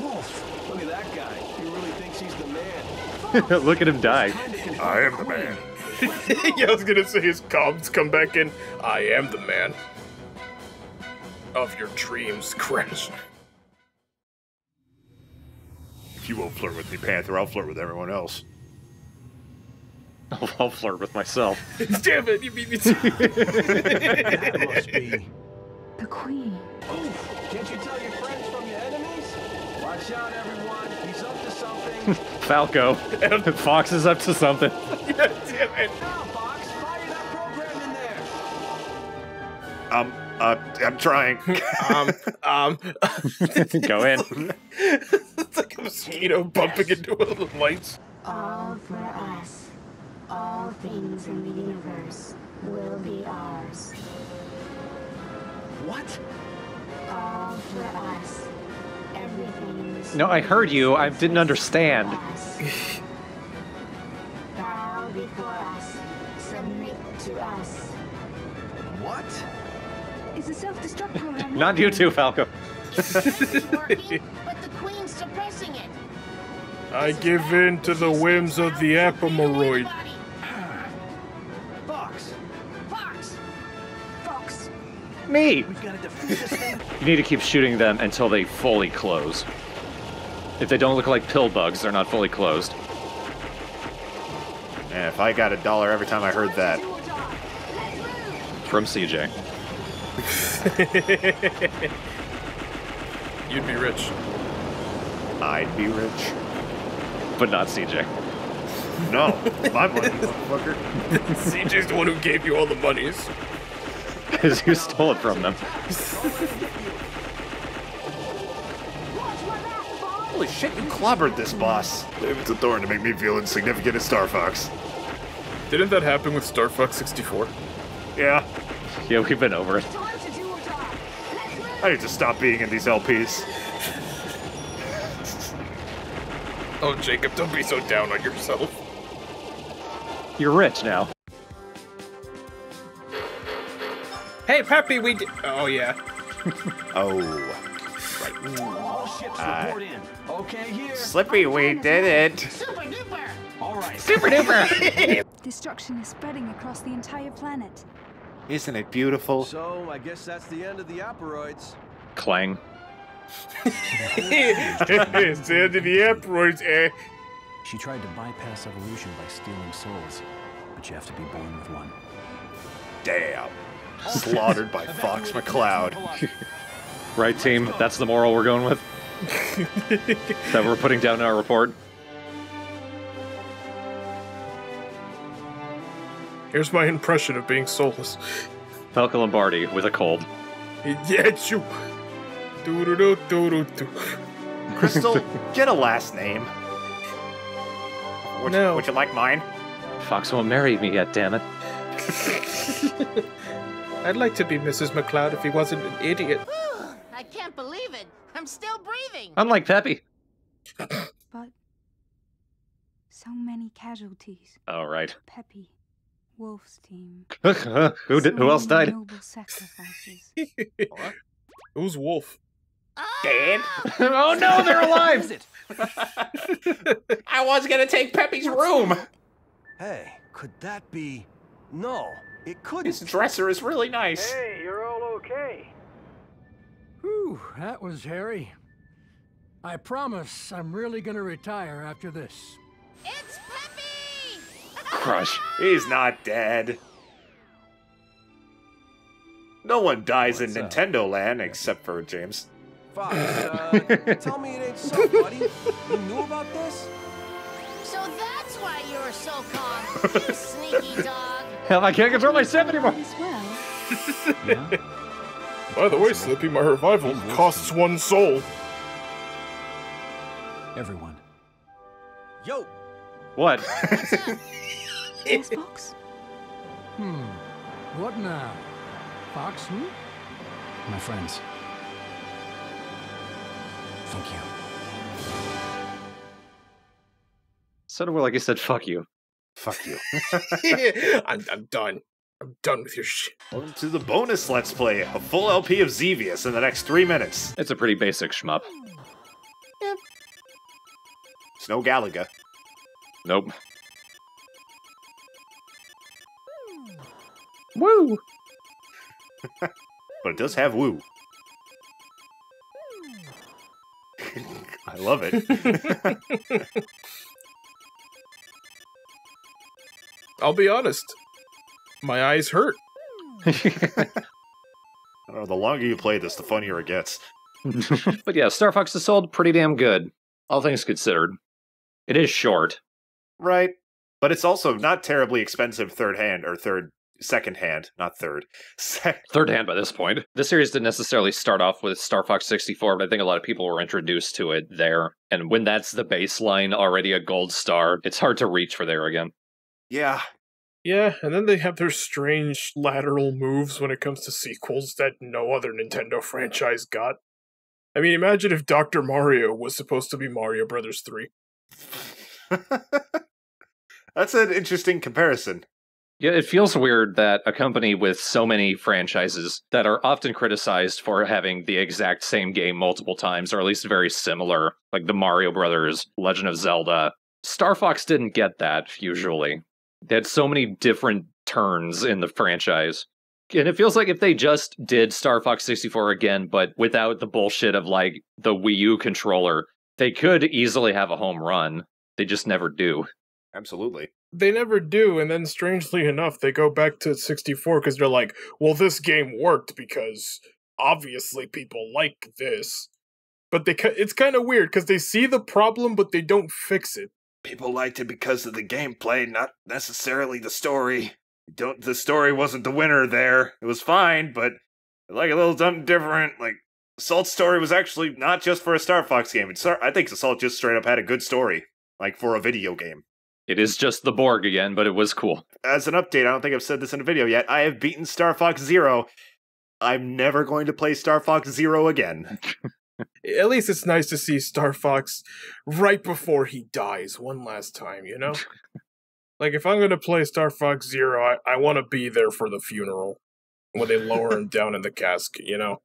Wolf, look at that guy. He really thinks he's the man. Look at him die. I am the man. Yeah, I was gonna say his comms come back in. I am the man. Of your dreams, Crash. If you won't flirt with me, Panther, I'll flirt with everyone else. I'll, I'll flirt with myself. Damn it, you beat me too. That must be the Queen. Oh, can't you tell your friends from your enemies? Watch out, everyone. He's up to something. Falco. Fox is up to something. Yeah, damn it. Now, Fox, fire that program in there. Um, uh, I'm trying. um, um. Go in. It's like a mosquito bumping into one of the lights. All for us. All things in the universe will be ours. What? All for us. Everything in this. No, I heard you. I didn't understand. Bow before us. Submit to us. What? It's a self-destruct program. Not you too, Falco. Working, but the Queen's suppressing it. I give in to the whims of the Aparoid. Fox! Fox! Fox! Me! We gotta defend this thing. You need to keep shooting them until they fully close. If they don't look like pill bugs, they're not fully closed. Man, if I got a dollar every time I heard that. From C J. You'd be rich. I'd be rich. But not C J. No, my money, motherfucker. C J's the one who gave you all the monies. Because you stole it from them. Holy shit, you clobbered this boss. Gave it to Thorn to make me feel insignificant as Star Fox. Didn't that happen with Star Fox sixty-four? Yeah. Yeah, we've been over it. I need to stop being in these L Ps. Oh, Jacob, don't be so down on yourself. You're rich now. Hey, Peppy, we did. Oh, yeah. Oh. Right. All ships report in. Okay, here. Slippy, we did it. Super duper. All right. Super duper. Destruction is spreading across the entire planet. Isn't it beautiful? So, I guess that's the end of the Aparoids. Clang. It's the end of the Aparoids, eh? She tried to bypass evolution by stealing souls, but you have to be born with one. Damn. Slaughtered by Fox McCloud. Right, team? That's the moral we're going with? That we're putting down in our report? Here's my impression of being soulless. Falco Lombardi with a cold. Yes, you... Do, do, do, do, do. Crystal, get a last name. Would, no. Would you like mine? Fox won't marry me yet, damn it. I'd like to be Missus McCloud if he wasn't an idiot. Ooh, I can't believe it. I'm still breathing. Unlike Peppy. But so many casualties. All right. Peppy, Wolf's team. who so who else died? Noble sacrifices. What? Who's Wolf? Dead? Oh no, they're alive! It? I was gonna take Peppy's room! Hey, could that be... No, it couldn't. His dresser is really nice. Hey, you're all okay. Whew, that was hairy. I promise I'm really gonna retire after this. It's Peppy! Crush. He's not dead. No one dies What's in Nintendo up? Land except for James. Fox, uh, tell me it ain't so, buddy. You knew about this? So that's why you were so calm, you sneaky dog. Hell, I can't control myself anymore. By the way, Slippy, my revival costs one soul. Everyone. Yo. What? It's Fox. Hmm. What now? Fox, hmm? My friends. Thank you. Sort of like you said, fuck you. Fuck you. I'm, I'm done. I'm done with your shit. Welcome to the bonus Let's Play. A full L P of Xevious in the next three minutes. It's a pretty basic shmup. Yep. It's no Galaga. Nope. Woo! But it does have woo. I love it. I'll be honest. My eyes hurt. I don't know, the longer you play this, the funnier it gets. But yeah, Star Fox Assault, pretty damn good. All things considered. It is short. Right. But it's also not terribly expensive third hand or third Second hand, not third. Se third hand by this point. This series didn't necessarily start off with Star Fox sixty-four, but I think a lot of people were introduced to it there. And when that's the baseline, already a gold star, it's hard to reach for there again. Yeah. Yeah, and then they have their strange lateral moves when it comes to sequels that no other Nintendo franchise got. I mean, imagine if Doctor Mario was supposed to be Mario Brothers three. That's an interesting comparison. Yeah, it feels weird that a company with so many franchises that are often criticized for having the exact same game multiple times, or at least very similar, like the Mario Brothers, Legend of Zelda, Star Fox didn't get that, usually. They had so many different turns in the franchise. and it feels like if they just did Star Fox sixty-four again, but without the bullshit of like the Wii U controller, they could easily have a home run. They just never do. Absolutely. They never do, and then strangely enough, they go back to sixty-four because they're like, well, this game worked because obviously people like this. But they it's kind of weird because they see the problem, but they don't fix it. People liked it because of the gameplay, not necessarily the story. Don't the story wasn't the winner there. It was fine, but I like a little something different. Like, Assault's story was actually not just for a Star Fox game. It's, I think Assault just straight up had a good story, like for a video game. It is just the Borg again, but it was cool. As an update, I don't think I've said this in a video yet, I have beaten Star Fox Zero. I'm never going to play Star Fox Zero again. At least it's nice to see Star Fox right before he dies one last time, you know? Like, if I'm going to play Star Fox Zero, I, I want to be there for the funeral when they lower him down in the casket, you know?